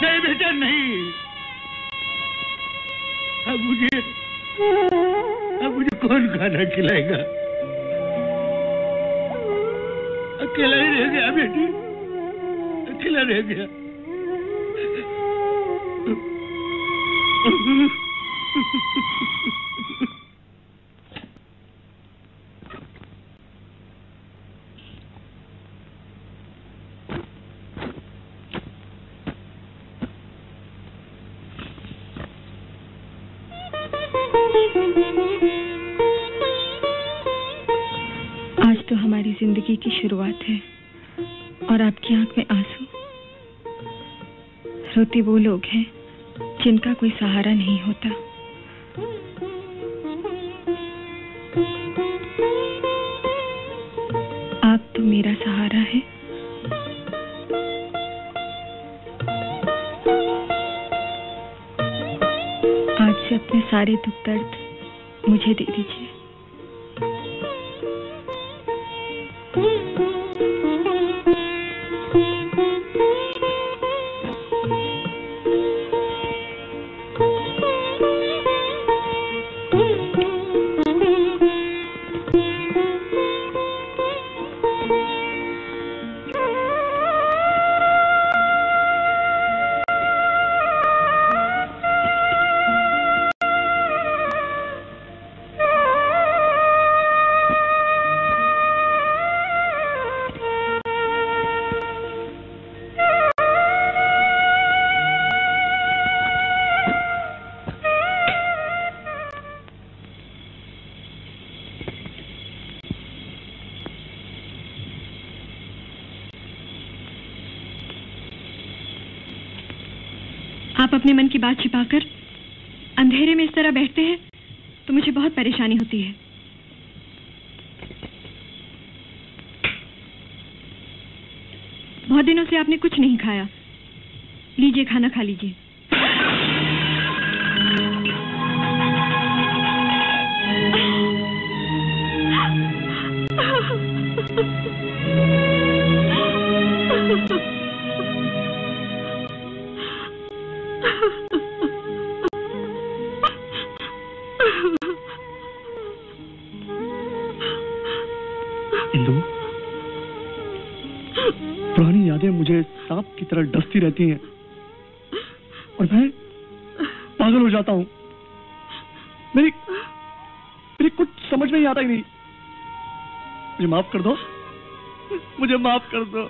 नहीं बेटा नहीं। अब मुझे कौन खाना खिलाएगा? अकेला ही रह गया बेटी, अकेला रह गया। जिंदगी की शुरुआत है और आपकी आंख में आंसू। रोते वो लोग हैं जिनका कोई सहारा नहीं होता। आप तो मेरा सहारा है। आज से अपने सारे दुख दर्द मुझे दे दीजिए। अपने मन की बात छिपाकर अंधेरे में इस तरह बैठते हैं तो मुझे बहुत परेशानी होती है। बहुत दिनों से आपने कुछ नहीं खाया, लीजिए खाना खा लीजिए। डसती रहती हैं और मैं पागल हो जाता हूं। मेरी कुछ समझ में ही आता ही नहीं। मुझे माफ कर दो, मुझे माफ कर दो।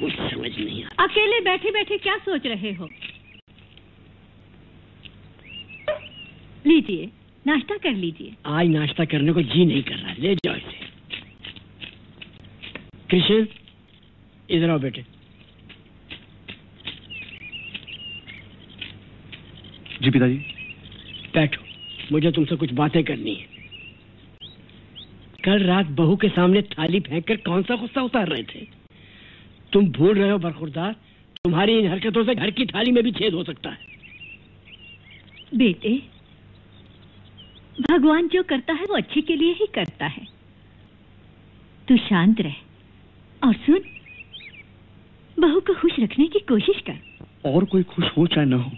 कुछ समझ नहीं आता। अकेले बैठे बैठे क्या सोच रहे हो? लीजिए, नाश्ता कर लीजिए। आज नाश्ता करने को जी नहीं कर रहा, ले जाओ इसे। कृष्ण, इधर आओ बेटे। जी पिताजी। बैठो, मुझे तुमसे कुछ बातें करनी है। कल रात बहू के सामने थाली फेंककर कौन सा गुस्सा उतार रहे थे? तुम भूल रहे हो बरखुरदार, तुम्हारी इन हरकतों से घर की थाली में भी छेद हो सकता है। बेटे, भगवान जो करता है वो अच्छे के लिए ही करता है। तू शांत रह और सुन, बहू को खुश रखने की कोशिश कर। और कोई खुश हो चाहे ना हो,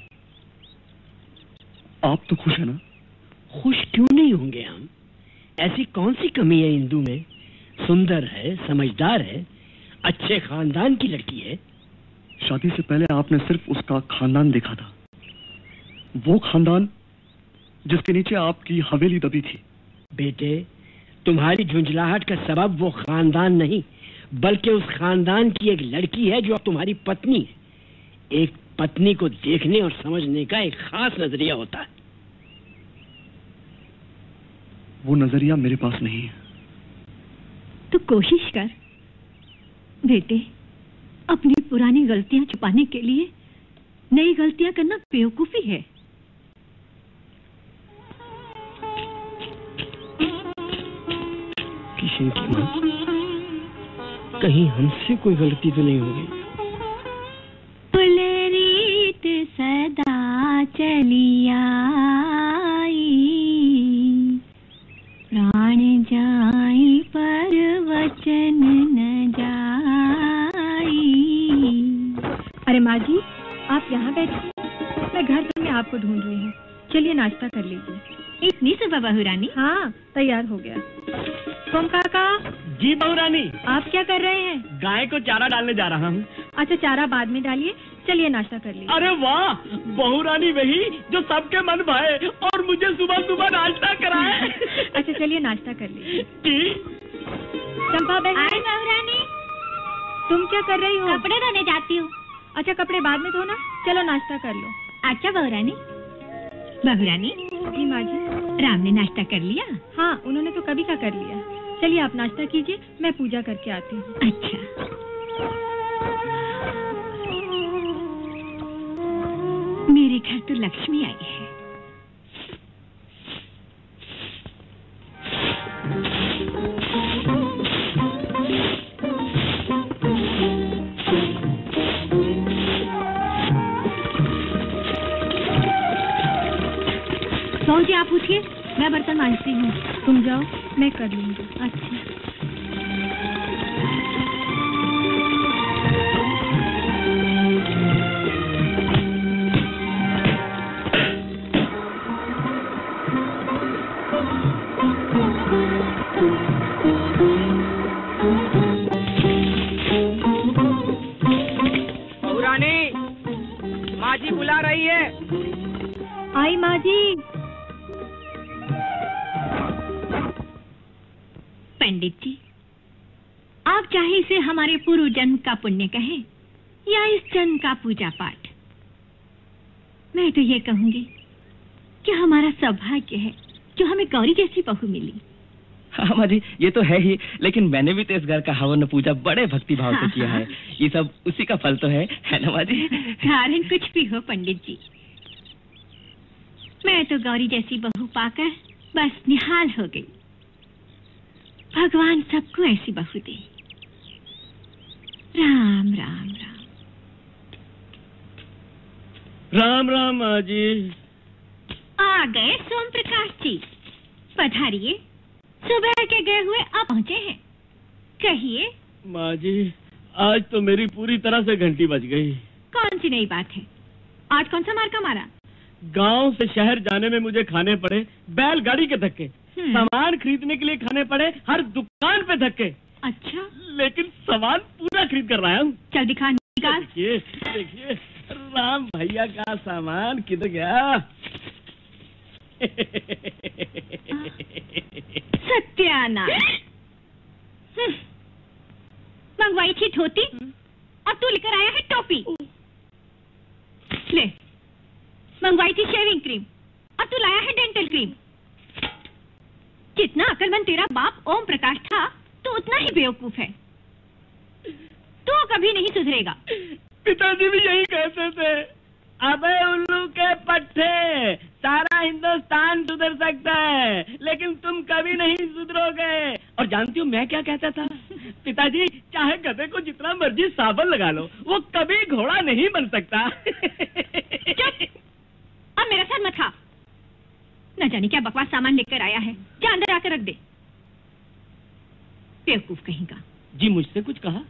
आप तो खुश है ना? खुश क्यों नहीं होंगे हम? ऐसी कौन सी कमी है इंदु में? सुंदर है, समझदार है, अच्छे खानदान की लड़की है। शादी से पहले आपने सिर्फ उसका खानदान देखा था, वो खानदान जिसके नीचे आपकी हवेली दबी थी। बेटे, तुम्हारी झुंझलाहट का सबब वो खानदान नहीं, बल्कि उस खानदान की एक लड़की है जो अब तुम्हारी पत्नी है। एक पत्नी को देखने और समझने का एक खास नजरिया होता है। वो नजरिया मेरे पास नहीं है। तू कोशिश कर बेटे, अपनी पुरानी गलतियां छुपाने के लिए नई गलतियां करना बेवकूफी है। किशन की मां, कहीं हमसे कोई गलती तो नहीं होगी? रीत सदा चली आई, प्राण जाए पर वचन न जाई। अरे माँ जी, आप यहाँ बैठे, मैं घर भर में आपको ढूंढ रही हूँ। चलिए नाश्ता कर लीजिए। इतनी से बहू रानी? हाँ, तैयार हो गया। सोम काका। जी बहू रानी। आप क्या कर रहे हैं? गाय को चारा डालने जा रहा हूँ। अच्छा, चारा बाद में डालिए, चलिए नाश्ता कर लीजिए। अरे वाह, बहू रानी वही जो सबके मन भाए और मुझे सुबह सुबह नाश्ता कराए। अच्छा चलिए नाश्ता कर लीजिए। चंपा बहन। अरे बहू रानी, तुम क्या कर रही हो? कपड़े धोने जाती हूँ। अच्छा, कपड़े बाद में धोना, चलो नाश्ता कर लो। अच्छा बहू रानी। बहू रानी। जी माँ जी। राम ने नाश्ता कर लिया? हाँ, उन्होंने तो कभी का कर लिया। चलिए आप नाश्ता कीजिए, मैं पूजा करके आती हूँ। अच्छा। मेरे घर तो लक्ष्मी आई है। बहू जी आप उठिए, मैं बर्तन मांजती हूँ। तुम जाओ, मैं कर लूँगी। अच्छा। बहू रानी, माँ जी बुला रही है। आई माँ जी। पंडित जी, आप चाहे इसे हमारे पूर्व जन्म का पुण्य कहें या इस जन्म का पूजा पाठ, मैं तो ये कहूंगी कि हमारा सौभाग्य है जो हमें गौरी जैसी बहू मिली। हाँ माँ जी, ये तो है ही, लेकिन मैंने भी तो इस घर का हवन पूजा बड़े भक्ति भाव से किया है। ये सब उसी का फल तो है ना माँ जी? कारण कुछ भी हो पंडित जी, मैं तो गौरी जैसी बहू पाकर बस निहाल हो गई। भगवान सबको ऐसी बहू दे। राम राम राम। राम राम माँ जी। आ गए सोम प्रकाश जी, पधारिए। सुबह के गए हुए अब पहुँचे हैं, कहिए। माँ जी, आज तो मेरी पूरी तरह से घंटी बज गई। कौन सी नई बात है? आज कौन सा मार का मारा? गांव से शहर जाने में मुझे खाने पड़े बैलगाड़ी के धक्के, सामान खरीदने के लिए खाने पड़े हर दुकान पे धक्के। अच्छा, लेकिन सामान पूरा खरीद कर लाया हूँ। चल दिखा, निकाल। देखिए देखिए राम भैया का सामान किधर गया। सत्यानाश, मंगवाई थी धोती और तू लेकर आया है टोपी। ले, मंगवाई थी शेविंग क्रीम और तू लाया है डेंटल क्रीम। जितना अकलमंद तेरा बाप ओम प्रकाश था, तो उतना ही बेवकूफ है। तू कभी नहीं सुधरेगा। पिताजी भी यही कहते थे, अबे उल्लू के पट्टे, सारा हिंदुस्तान सुधर सकता है, लेकिन तुम कभी नहीं सुधरोगे। और जानती हूँ मैं क्या कहता था? पिताजी, चाहे गधे को जितना मर्जी साबुन लगा लो, वो कभी घोड़ा नहीं बन सकता। अब मेरा सर मत खा। न जाने क्या बकवास सामान लेकर आया है, जा अंदर आकर रख दे। बेवकूफ कहीं का। जी, मुझसे कुछ कहा?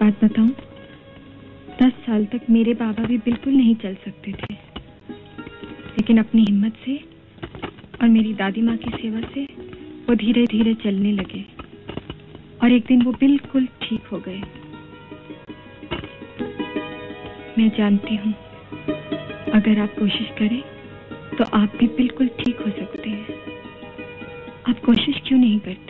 बात बताऊं, 10 साल तक मेरे बाबा भी बिल्कुल नहीं चल सकते थे, लेकिन अपनी हिम्मत से और मेरी दादी माँ की सेवा से वो धीरे धीरे चलने लगे और एक दिन वो बिल्कुल ठीक हो गए। मैं जानती हूँ अगर आप कोशिश करें तो आप भी बिल्कुल ठीक हो सकते हैं। आप कोशिश क्यों नहीं करते?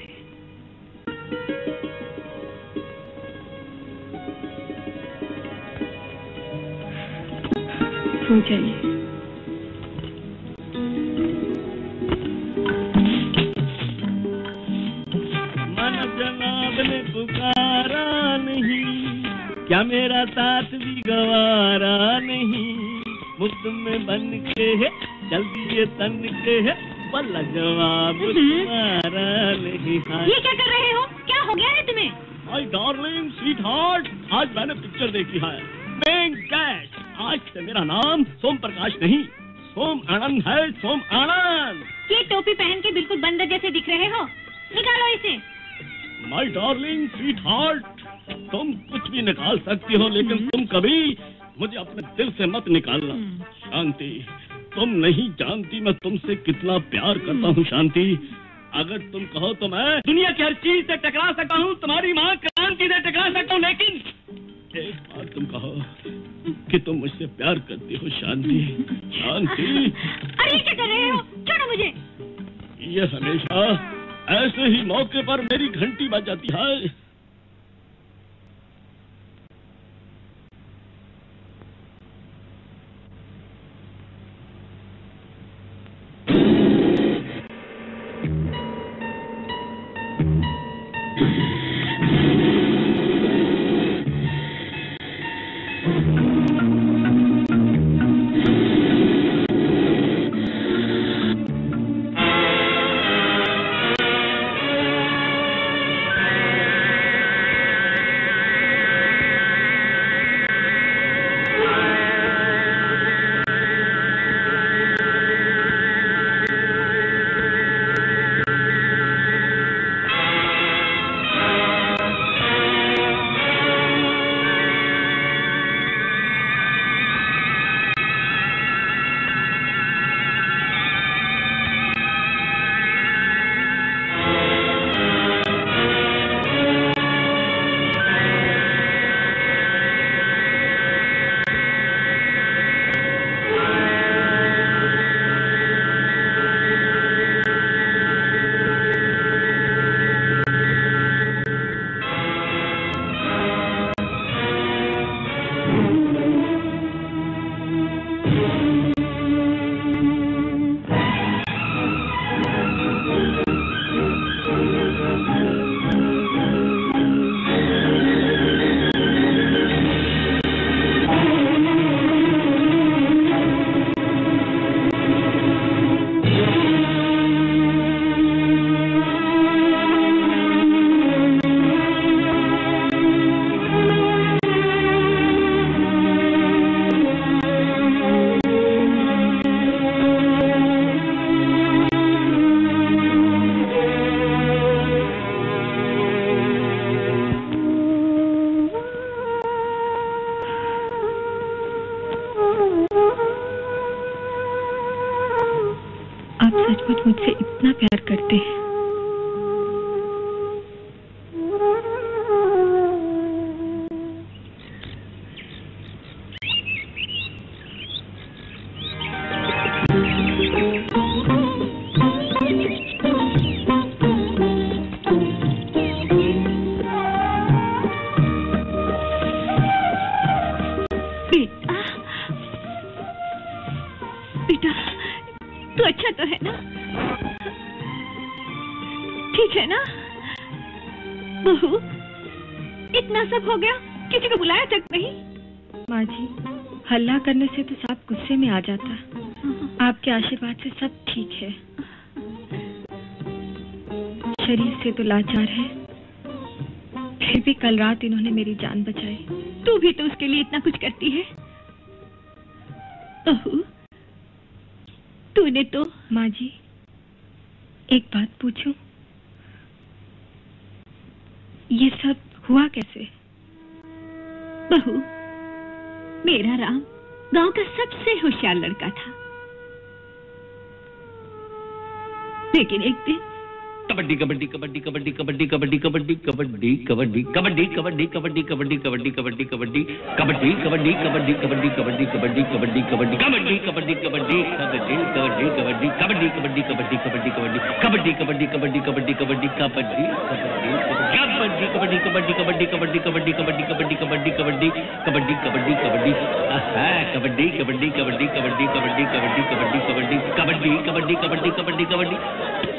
हो जाइए। मन जनाब ने पुकारा नहीं, क्या मेरा साथ भी गवारा नहीं। मुफ्त में बन के है, जल्दी ये तन के है, बल्ला जवाब तुम्हारा नहीं। ये क्या कर रहे हो? क्या हो गया है तुम्हें? आई डार्लिंग स्वीट हार्ट, आज मैंने पिक्चर देखी है, बैंक कैश। आज से मेरा नाम सोम प्रकाश नहीं, सोम आनंद है, सोम आनंद। ये टोपी पहन के बिल्कुल बंदर जैसे दिख रहे हो, निकालो इसे। माय डार्लिंग स्वीट हार्ट, तुम कुछ भी निकाल सकती हो, लेकिन तुम कभी मुझे अपने दिल से मत निकालना। शांति, तुम नहीं जानती मैं तुमसे कितना प्यार करता हूँ। शांति, अगर तुम कहो तो मैं दुनिया की हर चीज से टकरा सकता हूँ, तुम्हारी माँ क्रांति से टकरा सकता हूँ, लेकिन एक बात तुम कहो कि तुम मुझसे प्यार करती हो। शांति, शांति। अरे क्या कर रहे हो? छोड़ो मुझे। ये हमेशा ऐसे ही मौके पर मेरी घंटी बज जाती है। इतना सब हो गया, किसी को बुलाया तक नहीं। माँ जी, हल्ला करने से तो साहब गुस्से में आ जाता। आपके आशीर्वाद से सब ठीक है। शरीर से तो लाचार है, फिर भी कल रात इन्होंने मेरी जान बचाई। तू भी तो उसके लिए इतना कुछ करती है। तूने तो। माँ जी, एक बात पूछूं? ये सब हुआ कैसे? बहू, मेरा राम गांव का सबसे होशियार लड़का था, लेकिन एक दिन कबड्डी कबड्डी कबड्डी कबड्डी कबड्डी कबड्डी कबड्डी कबड्डी कबड्डी कबड्डी कबड्डी कबड्डी कबड्डी कबड्डी कबड्डी कबड्डी कबड्डी कबड्डी कबड्डी कबड्डी कबड्डी कबड्डी कबड्डी कबड्डी कबड्डी कबड्डी कबड्डी कबड्डी कबड्डी कबड्डी कबड्डी कबड्डी कबड्डी कबड्डी कबड्डी कबड्डी कबड्डी कबड्डी कबड्डी कबड्डी कबड्डी कबड्डी कबड्डी कबड्डी कबड्डी कबड्डी कबड्डी कबड्डी कबड्डी कबड्डी कबड्डी कबड्डी कबड्डी कबड्डी कबड्डी कबड्डी कबड्डी कबड्डी कबड्डी कबड्डी कबड्डी कबड्डी कबड्डी कबड्डी।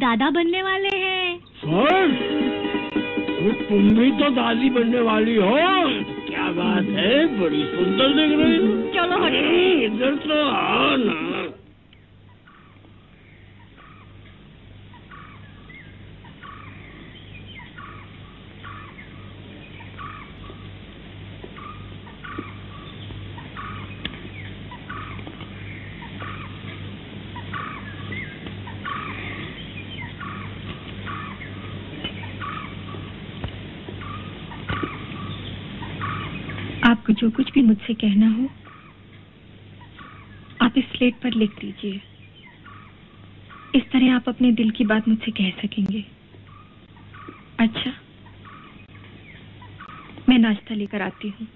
दादा बनने वाले हैं। तुम भी तो दादी बनने वाली हो। क्या बात है, बड़ी सुंदर दिख रही हो। चलो इधर तो आओ ना। जो कुछ भी मुझसे कहना हो आप इस स्लेट पर लिख दीजिए। इस तरह आप अपने दिल की बात मुझसे कह सकेंगे। अच्छा, मैं नाश्ता लेकर आती हूँ।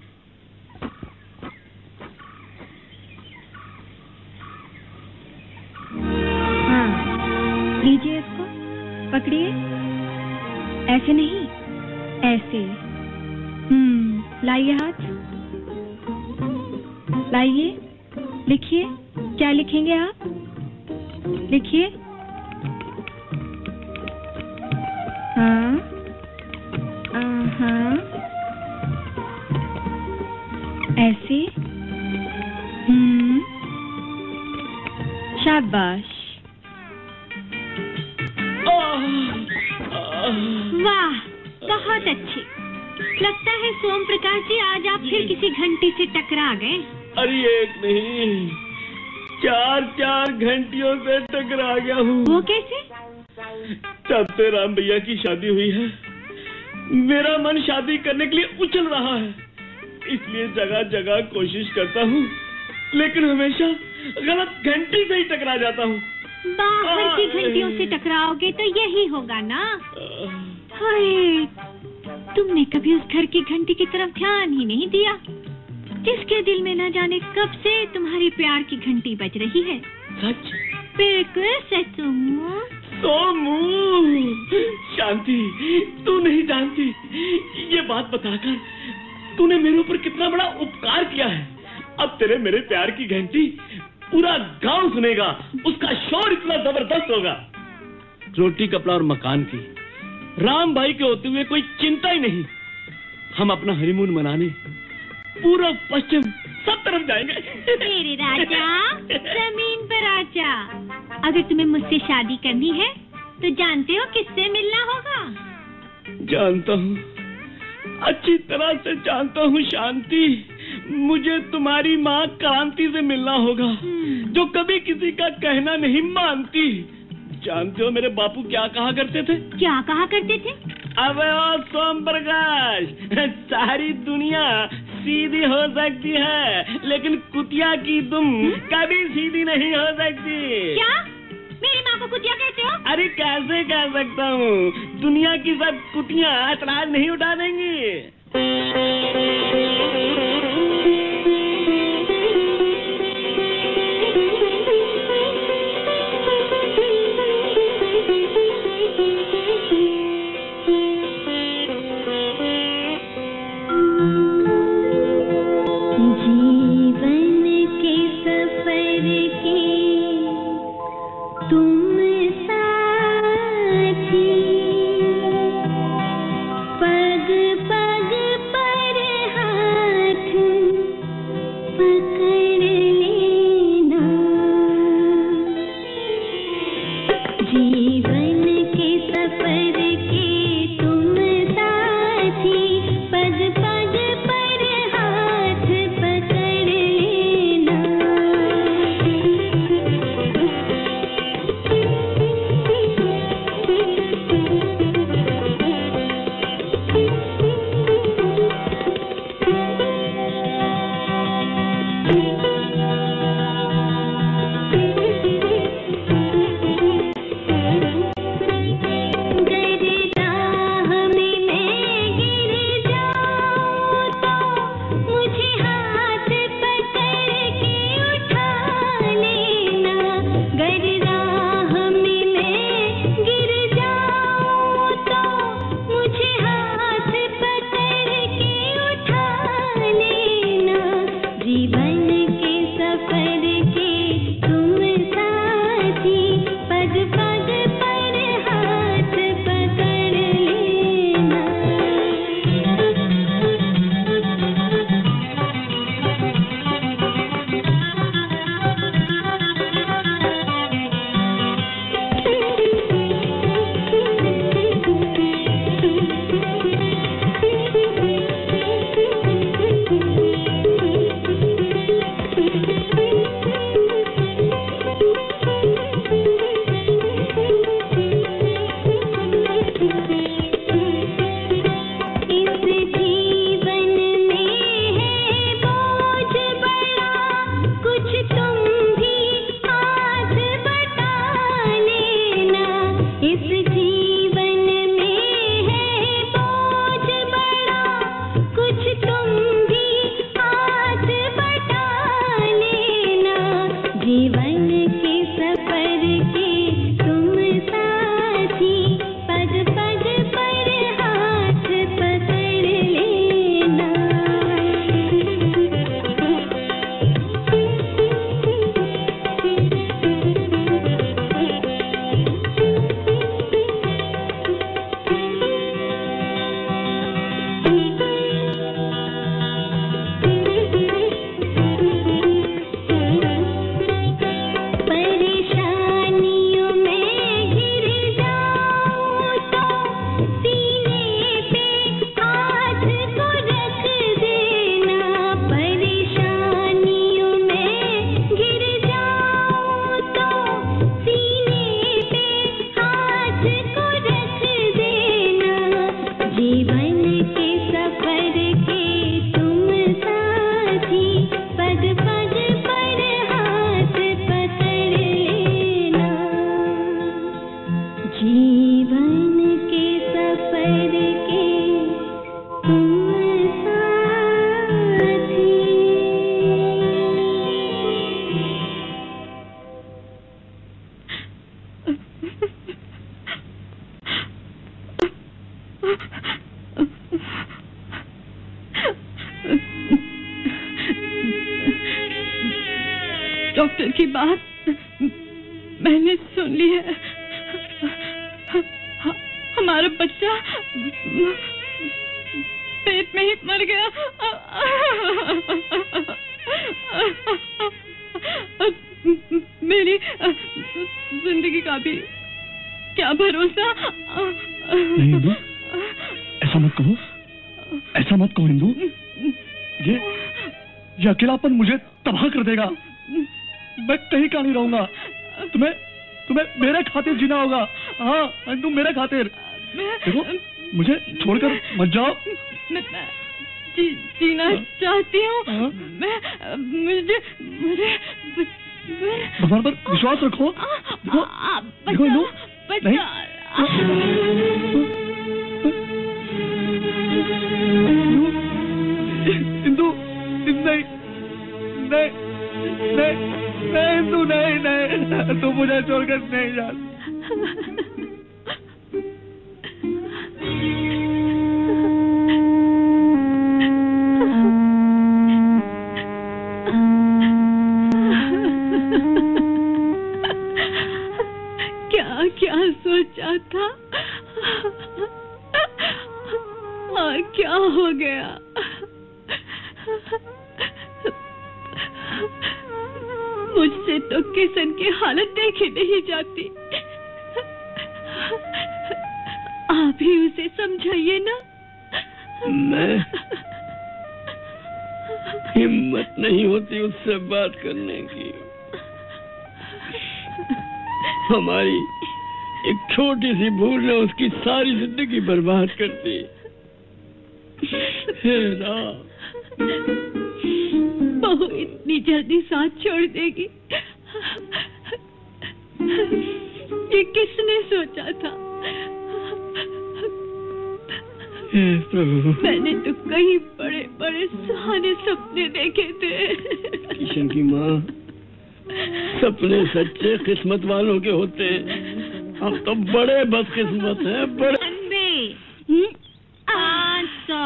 हाँ, लीजिए इसको, पकड़िए। ऐसे नहीं, ऐसे। लाइए हाथ, लाइए। लिखिए, क्या लिखेंगे आप? लिखिए। हाँ हाँ, ऐसे। शाबाश, वाह, बहुत अच्छी। लगता है सोम प्रकाश जी आज आप फिर किसी घंटी से टकरा गए। अरे एक नहीं, चार घंटियों से टकरा गया हूँ। वो कैसे? तब से राम भैया की शादी हुई है, मेरा मन शादी करने के लिए उछल रहा है, इसलिए जगह जगह कोशिश करता हूँ, लेकिन हमेशा गलत घंटी से ही टकरा जाता हूँ। बाहर की घंटियों से टकराओगे तो यही होगा ना। हाय, तुमने कभी उस घर की घंटी की तरफ ध्यान ही नहीं दिया। किसके दिल में न जाने कब से तुम्हारी प्यार की घंटी बज रही है। सच? बिल्कुल सच। सोमू, शांति, तू नहीं जानती ये बात बताकर तूने मेरे ऊपर कितना बड़ा उपकार किया है। अब तेरे मेरे प्यार की घंटी पूरा गांव सुनेगा, उसका शोर इतना जबरदस्त होगा। रोटी कपड़ा और मकान की राम भाई के होते हुए कोई चिंता ही नहीं। हम अपना हनीमून मनाने पूरा पश्चिम सब तरफ जाएंगे। मेरे राजा, जमीन पर आजा। अगर तुम्हें मुझसे शादी करनी है तो जानते हो किससे मिलना होगा। जानता हूँ, अच्छी तरह से जानता हूँ शांति। मुझे तुम्हारी माँ क्रांति से मिलना होगा, जो कभी किसी का कहना नहीं मानती। जानते हो मेरे बापू क्या कहा करते थे? क्या कहा करते थे? अबे ओ सोम प्रकाश, सारी दुनिया सीधी हो सकती है, लेकिन कुतिया की तुम कभी सीधी नहीं हो सकती। क्या? मेरी माँ को कुतिया कहते हो? अरे कैसे कह सकता हूँ, दुनिया की सब कुतिया ऐतराज नहीं उठा देंगी। हमारा बच्चा पेट में ही मर गया। मेरी जिंदगी का भी क्या भरोसा। नहीं हिंदू, ऐसा मत कहो, ऐसा मत कहो हिंदू। ये अकेलापन मुझे तबाह कर देगा। मैं कहीं का नहीं रहूंगा। तुम्हें मेरे खातिर जीना होगा। हाँ हिंदू, मेरे खातिर। देखो मुझे छोड़कर मत जाओ। जीना चाहती हूँ मैं। मुझे भगवान पर विश्वास रखो। देखो हिंदू, हिंदू नहीं, तू मुझे छोड़कर नहीं जा। क्या क्या सोचा था और क्या हो गया। मुझसे तो किशन की हालत देखी नहीं जाती। आप ही उसे समझाइए ना। मैं हिम्मत नहीं होती उससे बात करने की। हमारी एक छोटी सी भूल ने उसकी सारी जिंदगी बर्बाद कर दी। बहू इतनी जल्दी साथ छोड़ देगी, ये किसने सोचा था। मैंने तो कई बड़े बड़े सहाने सपने देखे थे। किशन की माँ, सपने सच्चे किस्मत वालों के होते हैं। हम तो बड़े बदकिस्मत हैं। बड़े 500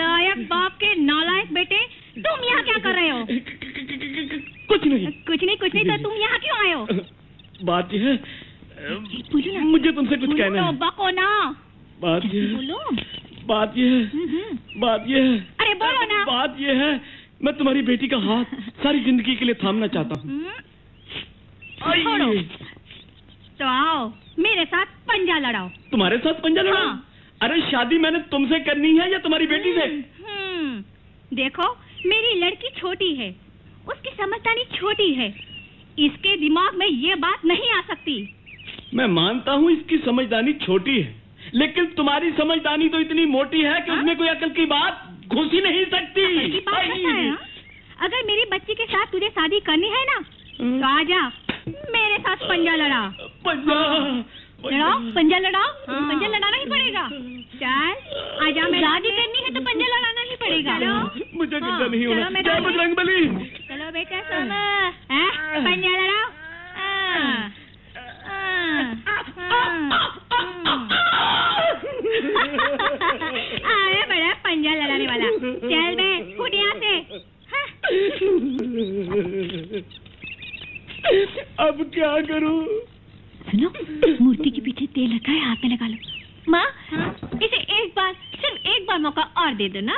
लायक बाप के नालायक बेटे, तुम यहाँ क्या कर रहे हो? कुछ नहीं। तो तुम यहाँ क्यों आए हो? बात यह है, मुझे तुमसे कुछ कहना है। बको ना। बात यह है। अरे बोलो ना। बात यह है, मैं तुम्हारी बेटी का हाथ सारी जिंदगी के लिए थामना चाहता हूँ। तो आओ मेरे साथ पंजा लड़ाओ। तुम्हारे साथ पंजा लड़ाओ? हाँ। अरे शादी मैंने तुमसे करनी है या तुम्हारी बेटी से? देखो मेरी लड़की छोटी है, उसकी समझदारी छोटी है, इसके दिमाग में ये बात नहीं आ सकती। मैं मानता हूँ इसकी समझदारी छोटी है, लेकिन तुम्हारी समझदारी तो इतनी मोटी है कि उसमें कोई अकल की बात घुस ही नहीं सकती। अगर मेरी बच्ची के साथ तुझे शादी करनी है ना, तो आजा मेरे साथ पंजा लड़ा। पंजा लड़ाना ही पड़ेगा। चल आजा, मैं शादी करनी है तो पंजा लड़ाना ही पड़ेगा। मुझे गुस्सा नहीं होना। चलो बजरंगबली, चलो बेटा सोना, पंजा लड़ाओ। अरे बड़ा पंजा लड़ाने वाला, चल बे खुद यहाँ से। अब क्या करूं? सुनो, मूर्ति के पीछे तेल रखा है, हाथ में लगा लो। माँ इसे एक बार, सिर्फ एक बार मौका और दे दो ना।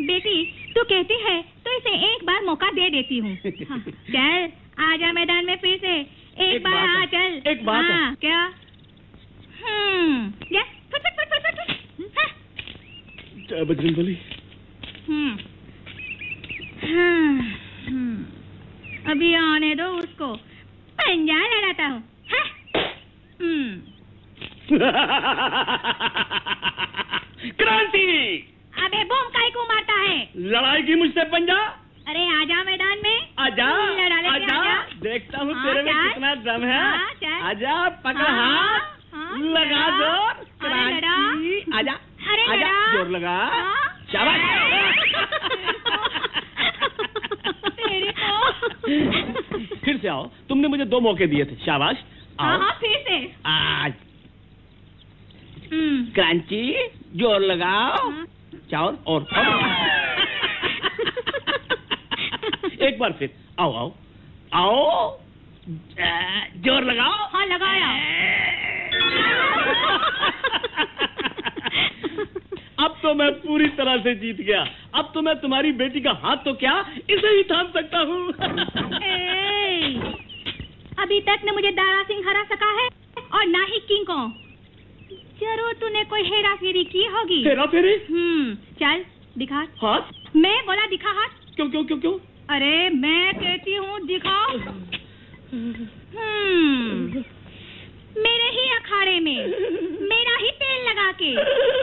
बेटी तू कहती है तो इसे एक बार मौका दे देती हूँ। हाँ। चल आजा मैदान में फिर से एक बार। हाँ चल एक बार। हाँ क्या? फट बजरंगबली। अभी आने दो उसको, पंजा लड़ाता हूँ। क्रांति। अबे बम काहे को मारता है? लड़ाई की मुझसे पंजा? अरे आजा मैदान में, आजा लड़ा ले। आजा देखता हूँ तेरे में कितना दम है। आजा पकड़ हाथ, लगा जोर। क्रांति आजा, आजा जोर लगा। फिर से आओ, तुमने मुझे 2 मौके दिए थे। शाबाश आओ। हाँ फिर से आज। क्रांची जोर लगाओ। चावल और एक बार फिर आओ आओ आओ। जोर लगाओ। हाँ लगाया। अब तो मैं पूरी तरह से जीत गया। अब तो मैं तुम्हारी बेटी का हाथ तो क्या इसे ही थाम सकता हूँ। अभी तक न मुझे दारा सिंह हरा सका है और ना ही किंग कॉन्ग। जरूर तूने कोई हेरा फेरी की होगी। हेरा फेरी? चल दिखा हाथ। मैं बोला दिखा हाथ। क्यों क्यों क्यों क्यों? अरे मैं कहती हूँ दिखाओ। मेरे ही अखाड़े में मेरा ही तेल लगा के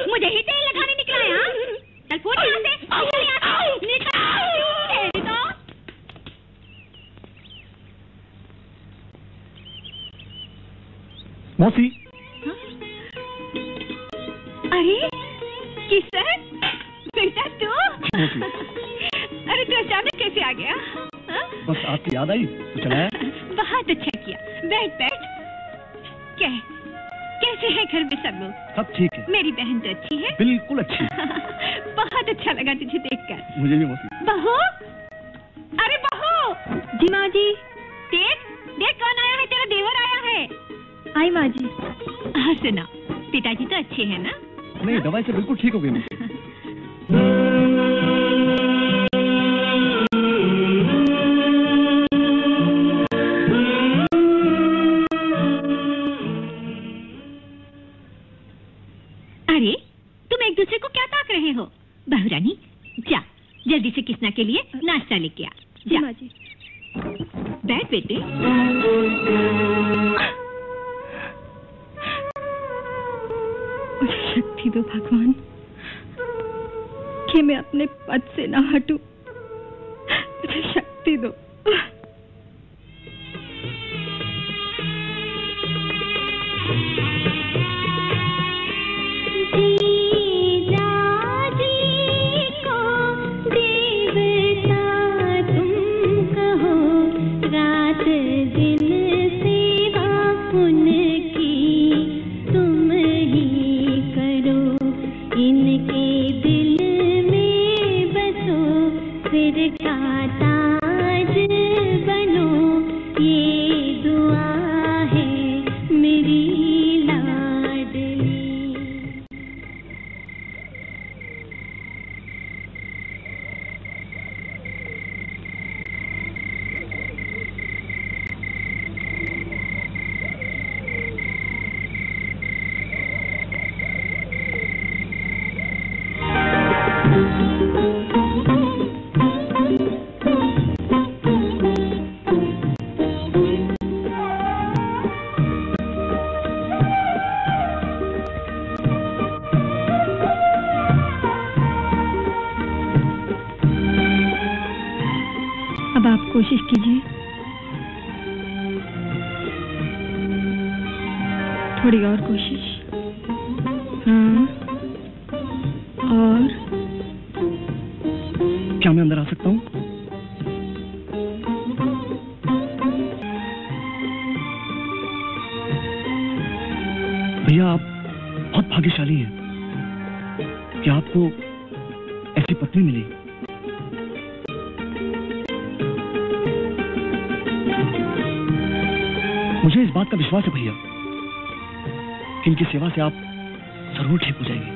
मुझे ही तेल लगाने निकला है। चल फूट यहाँ से, निकल यहाँ से, निकल तो। मौसी। अरे किसर बेटा तू? अरे तू अचानक कैसे आ गया? बस आपकी याद आई तो चला। बहुत अच्छा किया। बैठ बैठ। क्या कैसे है घर में सब लोग? सब ठीक है। मेरी बहन तो अच्छी है? बिल्कुल अच्छी। बहुत अच्छा लगा तुझे देखकर। मुझे भी मौसी। बहू, अरे बहू। जी माँ जी। देख देख कौन आया है, तेरा देवर आया है। आई माँ जी। हाँ सुना, पिताजी तो अच्छे हैं ना? नहीं दवाई से बिल्कुल ठीक हो गई। किसना के लिए नाश्ता लेके आ जा। बैठ बेटे। शक्ति दो भगवान कि मैं अपने पद से ना हटूं। शक्ति दो। से आप जरूर ठीक हो जाएंगे।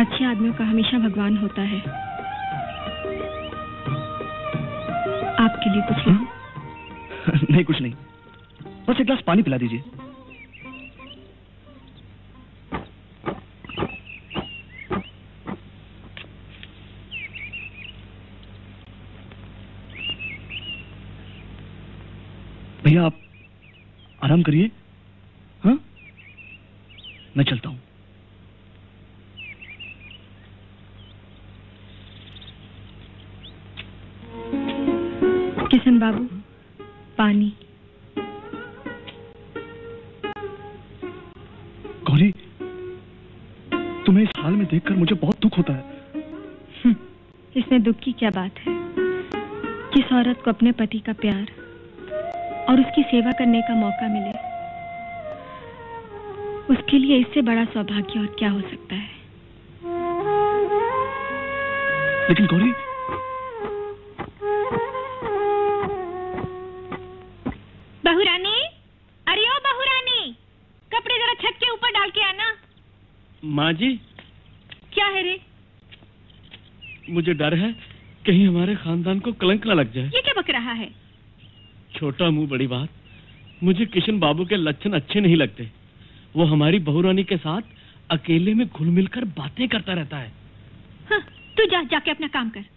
अच्छे आदमियों का हमेशा भगवान होता है। आपके लिए कुछ लाऊं? नहीं कुछ नहीं, बस एक गिलास पानी पिला दीजिए। भैया आप आराम करिए। हाँ मैं चलता हूं। किशन बाबू पानी। गौरी तुम्हें इस हाल में देखकर मुझे बहुत दुख होता है। इसमें दुख की क्या बात है? जिस औरत को अपने पति का प्यार और उसकी सेवा करने का मौका मिले उसके लिए इससे बड़ा सौभाग्य और क्या हो सकता है। लेकिन गौरी बहुरानी, अरे ओ बहुरानी, कपड़े जरा छत के ऊपर डाल के आना। माँ जी। क्या है रे? मुझे डर है कहीं हमारे खानदान को कलंक न लग जाए। ये क्या बक रहा है? छोटा मुंह बड़ी बात। मुझे किशन बाबू के लक्षण अच्छे नहीं लगते। वो हमारी बहुरानी के साथ अकेले में घुल मिलकर बातें करता रहता है। हाँ, तू जा जाके अपना काम कर।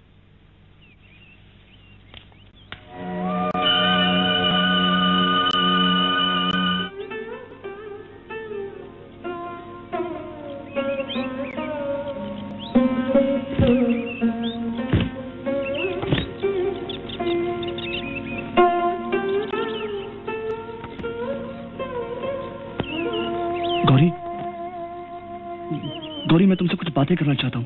मैं तुमसे कुछ बातें करना चाहता हूँ।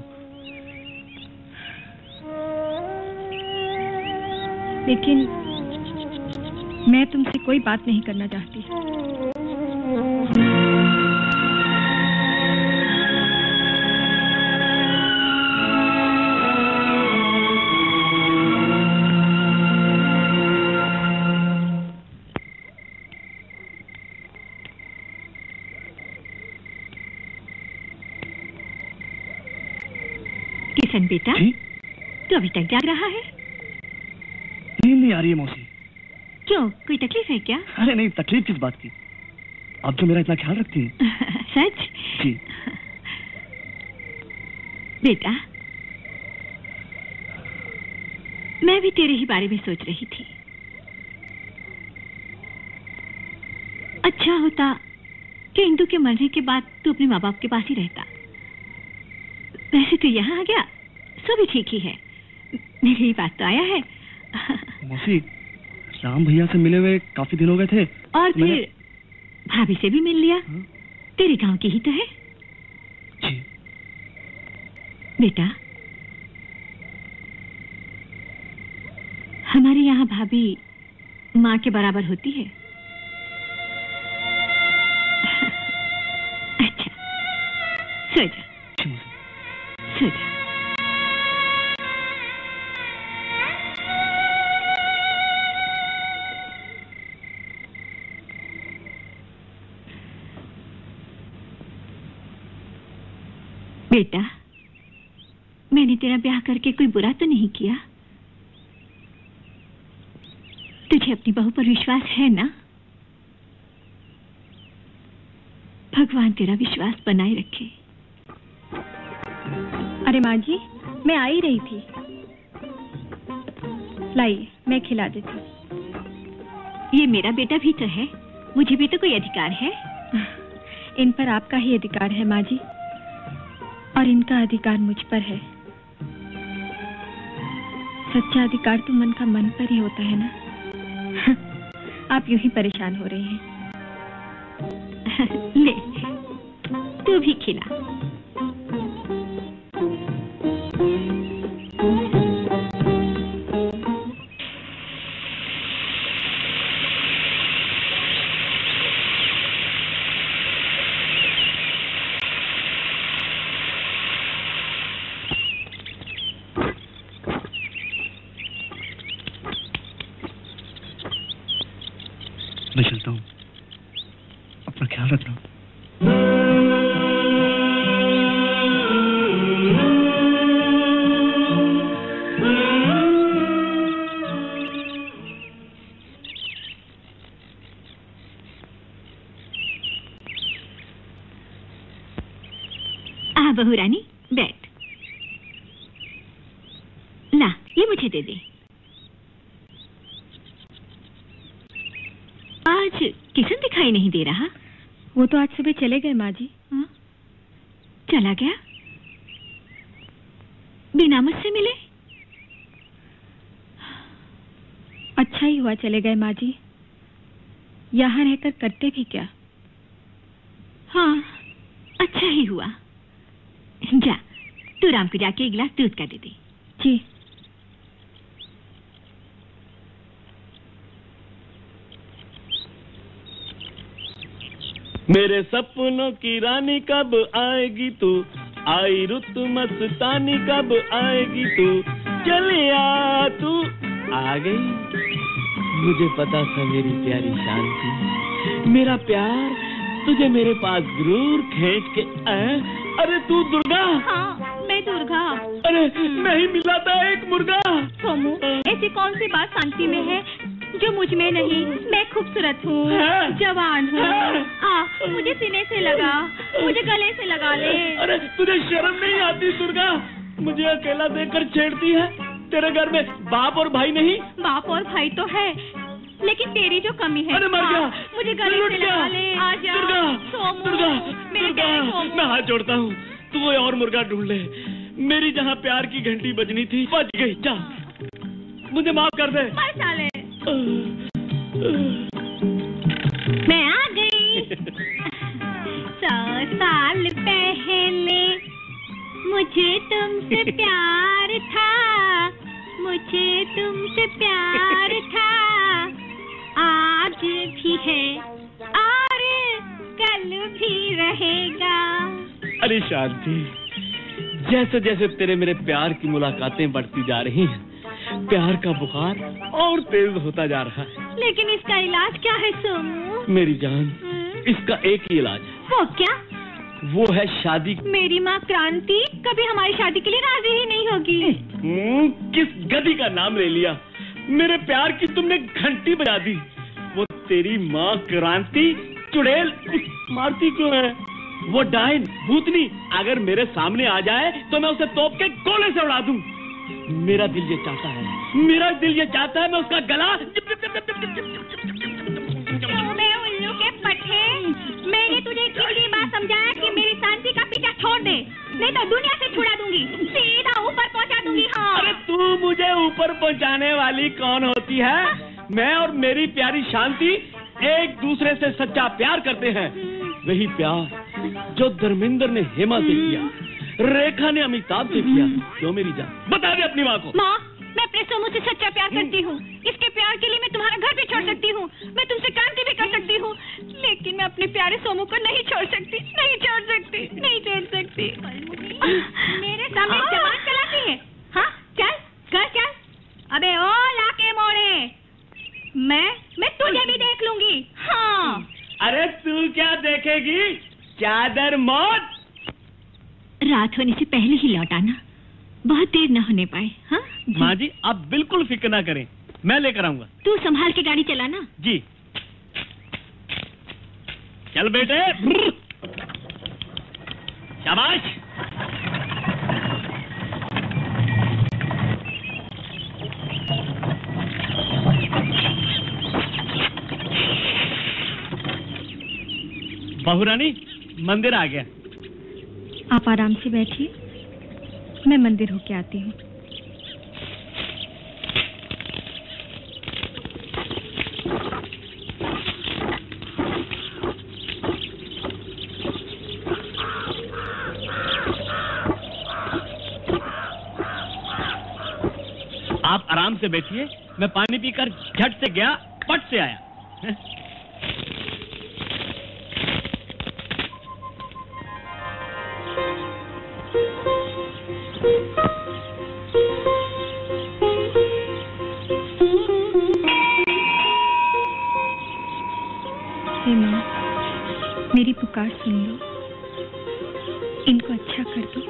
लेकिन मैं तुमसे कोई बात नहीं करना चाहती। बेटा, तू अभी तक जाग रहा है? नींद नहीं आ रही है मौसी। क्यों, कोई तकलीफ है क्या? अरे नहीं, तकलीफ किस बात की? आप तो मेरा इतना ख्याल रखती हैं। सच? जी। बेटा, मैं भी तेरे ही बारे में सोच रही थी। अच्छा होता कि इंदु के मरने के बाद तू अपने माँ बाप के पास ही रहता। वैसे तू यहाँ आ गया तो भी ठीक ही है। मेरी बात तो आया है। मौसी, राम भैया से मिले हुए काफी दिन हो गए थे और फिर भाभी से भी मिल लिया। हाँ? तेरे गांव की ही तो है। जी। बेटा, हमारे यहाँ भाभी माँ के बराबर होती है। अच्छा, सो जा, सो जा। बेटा, मैंने तेरा ब्याह करके कोई बुरा तो नहीं किया। तुझे अपनी बहू पर विश्वास है ना? भगवान तेरा विश्वास बनाए रखे। अरे माँ जी, मैं आ ही रही थी। लाइए, मैं खिला देती। ये मेरा बेटा भी तो है, मुझे भी तो कोई अधिकार है। इन पर आपका ही अधिकार है माँ जी, और इनका अधिकार मुझ पर है। सच्चा अधिकार तो मन का मन पर ही होता है ना। आप यूं ही परेशान हो रहे हैं। ले, तू भी खिला। बहुरानी, बैठ। ना, ये मुझे दे दे। आज किशन दिखाई नहीं दे रहा। वो तो आज सुबह चले गए माँ जी। हाँ? चला गया बिना मुझसे मिले। अच्छा ही हुआ चले गए माँ जी। यहाँ रहकर करते भी क्या। हाँ, अच्छा ही हुआ। जा, तू राम को जाके एक गिलास दूध का दे दे। जी। मेरे सपनों की रानी कब आएगी तू, आई रुत मस्तानी कब आएगी तू, चले आ तू आ गई। मुझे पता था मेरी प्यारी शांति, मेरा प्यार तुझे मेरे पास जरूर खींच के। अरे तू दुर्गा? हाँ मैं दुर्गा। अरे मैं ही मिला था एक मुर्गा। सोमू ऐसी कौन सी बात शांति में है जो मुझ में नहीं? मैं खूबसूरत हूँ, जवान हूँ। मुझे सीने से लगा, मुझे गले से लगा ले। अरे तुझे शर्म नहीं आती दुर्गा? मुझे अकेला देखकर छेड़ती है। तेरे घर में बाप और भाई नहीं? बाप और भाई तो है, लेकिन तेरी जो कमी है। अरे मर गया। मुझे गले से लगा ले। आजा दुर्गा, सोमू, दुर्गा, मेरे मैं हाथ जोड़ता हूँ, तू कोई और मुर्गा ढूंढ ले। मेरी जहाँ प्यार की घंटी बजनी थी बज गई। जा, मुझे माफ कर दे। मैं आ गई। 100 साल पहले मुझे तुमसे प्यार था, मुझे तुमसे प्यार था। आज भी है और कल भी रहेगा। अरे शांति, जैसे जैसे तेरे मेरे प्यार की मुलाकातें बढ़ती जा रही हैं, प्यार का बुखार और तेज होता जा रहा है। लेकिन इसका इलाज क्या है सोमू? मेरी जान, इसका एक ही इलाज है। वो क्या? वो है शादी। मेरी माँ क्रांति कभी हमारी शादी के लिए राजी ही नहीं होगी। किस गधी का नाम ले लिया? मेरे प्यार की तुमने घंटी बजा दी। वो तेरी माँ क्रांति चुड़ैल मारती क्यों है? वो डायन भूतनी अगर मेरे सामने आ जाए तो मैं उसे तोप के गोले से उड़ा दूं। मेरा दिल ये चाहता है, मेरा दिल ये चाहता है मैं उसका गला। मैं उल्लू के पट्टे, मैंने तुझे कितनी बार समझाया कि मेरी शांति का पीछा छोड़ दे, नहीं तो दुनिया से छुड़ा दूंगी, सीधा ऊपर पहुंचा दूंगी। हाँ। अरे तू मुझे ऊपर पहुंचाने वाली कौन होती है? मैं और मेरी प्यारी शांति एक दूसरे से सच्चा प्यार करते हैं। वही प्यार जो धर्मेंद्र ने हेमा से किया, रेखा ने अमिताभ से किया। क्यों मेरी जान? बता दे अपनी माँ को। माँ, मैं अपने सोमू से सच्चा प्यार करती हूँ। इसके प्यार के लिए मैं तुम्हारा घर भी छोड़ सकती हूँ, मैं तुमसे क्रांति भी कर सकती हूँ, लेकिन मैं अपने प्यारे सोमू को नहीं छोड़ सकती, नहीं छोड़ सकती, नहीं छोड़ सकती। मेरे सामने जवान चलाती है। हाँ चल घर चल। अबे ओ लाके मोड़े, मैं तुझे भी देख लूंगी। हाँ। अरे तू क्या देखेगी? चादर मौत। रात होने से पहले ही लौट आना, बहुत देर न होने पाए। हाँ माँ जी, आप बिल्कुल फिक्र ना करें, मैं लेकर आऊंगा। तू संभाल के गाड़ी चलाना। जी चल बेटे, शाबाश। बहुरानी मंदिर आ गया। आप आराम से बैठिए, मैं मंदिर होके आती हूँ। आप आराम से बैठिए, मैं पानी पीकर झट से गया, पट से आया। मेरी पुकार सुन लो, इनको अच्छा कर दो।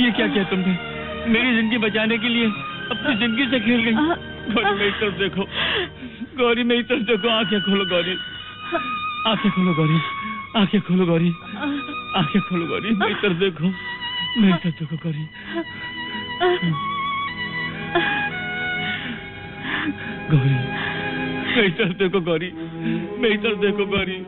ये क्या किया तुमने? मेरी जिंदगी बचाने के लिए अपनी जिंदगी से खेल गई। गौरी मेरी तरफ देखो, गौरी मेरी तरफ देखो, आंखें खोलो गौरी, आंखें खोलो गौरी, आंखें खोलो गौरी, आंखें खोलो गौरी, मेरी तरफ देखो, मेरी तरफ देखो गौरी। गौरी मेरी तरफ देखो, गौरी मेरी तरफ देखो गौरी।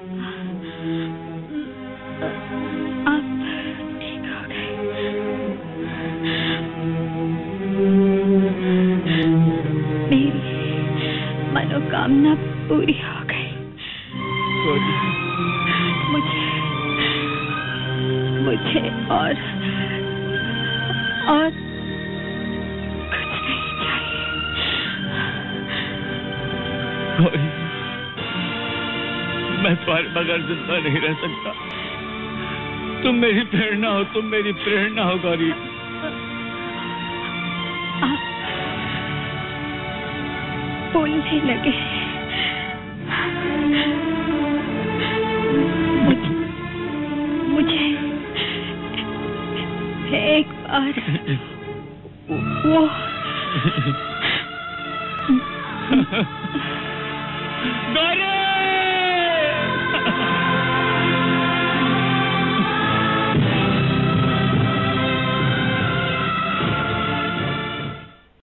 मनोकामना पूरी हो गई। मुझे और कुछ नहीं चाहिए। गौरी मैं तुम्हारे बगैर जिंदा नहीं रह सकता। तुम मेरी प्रेरणा हो, तुम मेरी प्रेरणा हो गौरी। बोलने लगे मुझे एक बार वो गौरी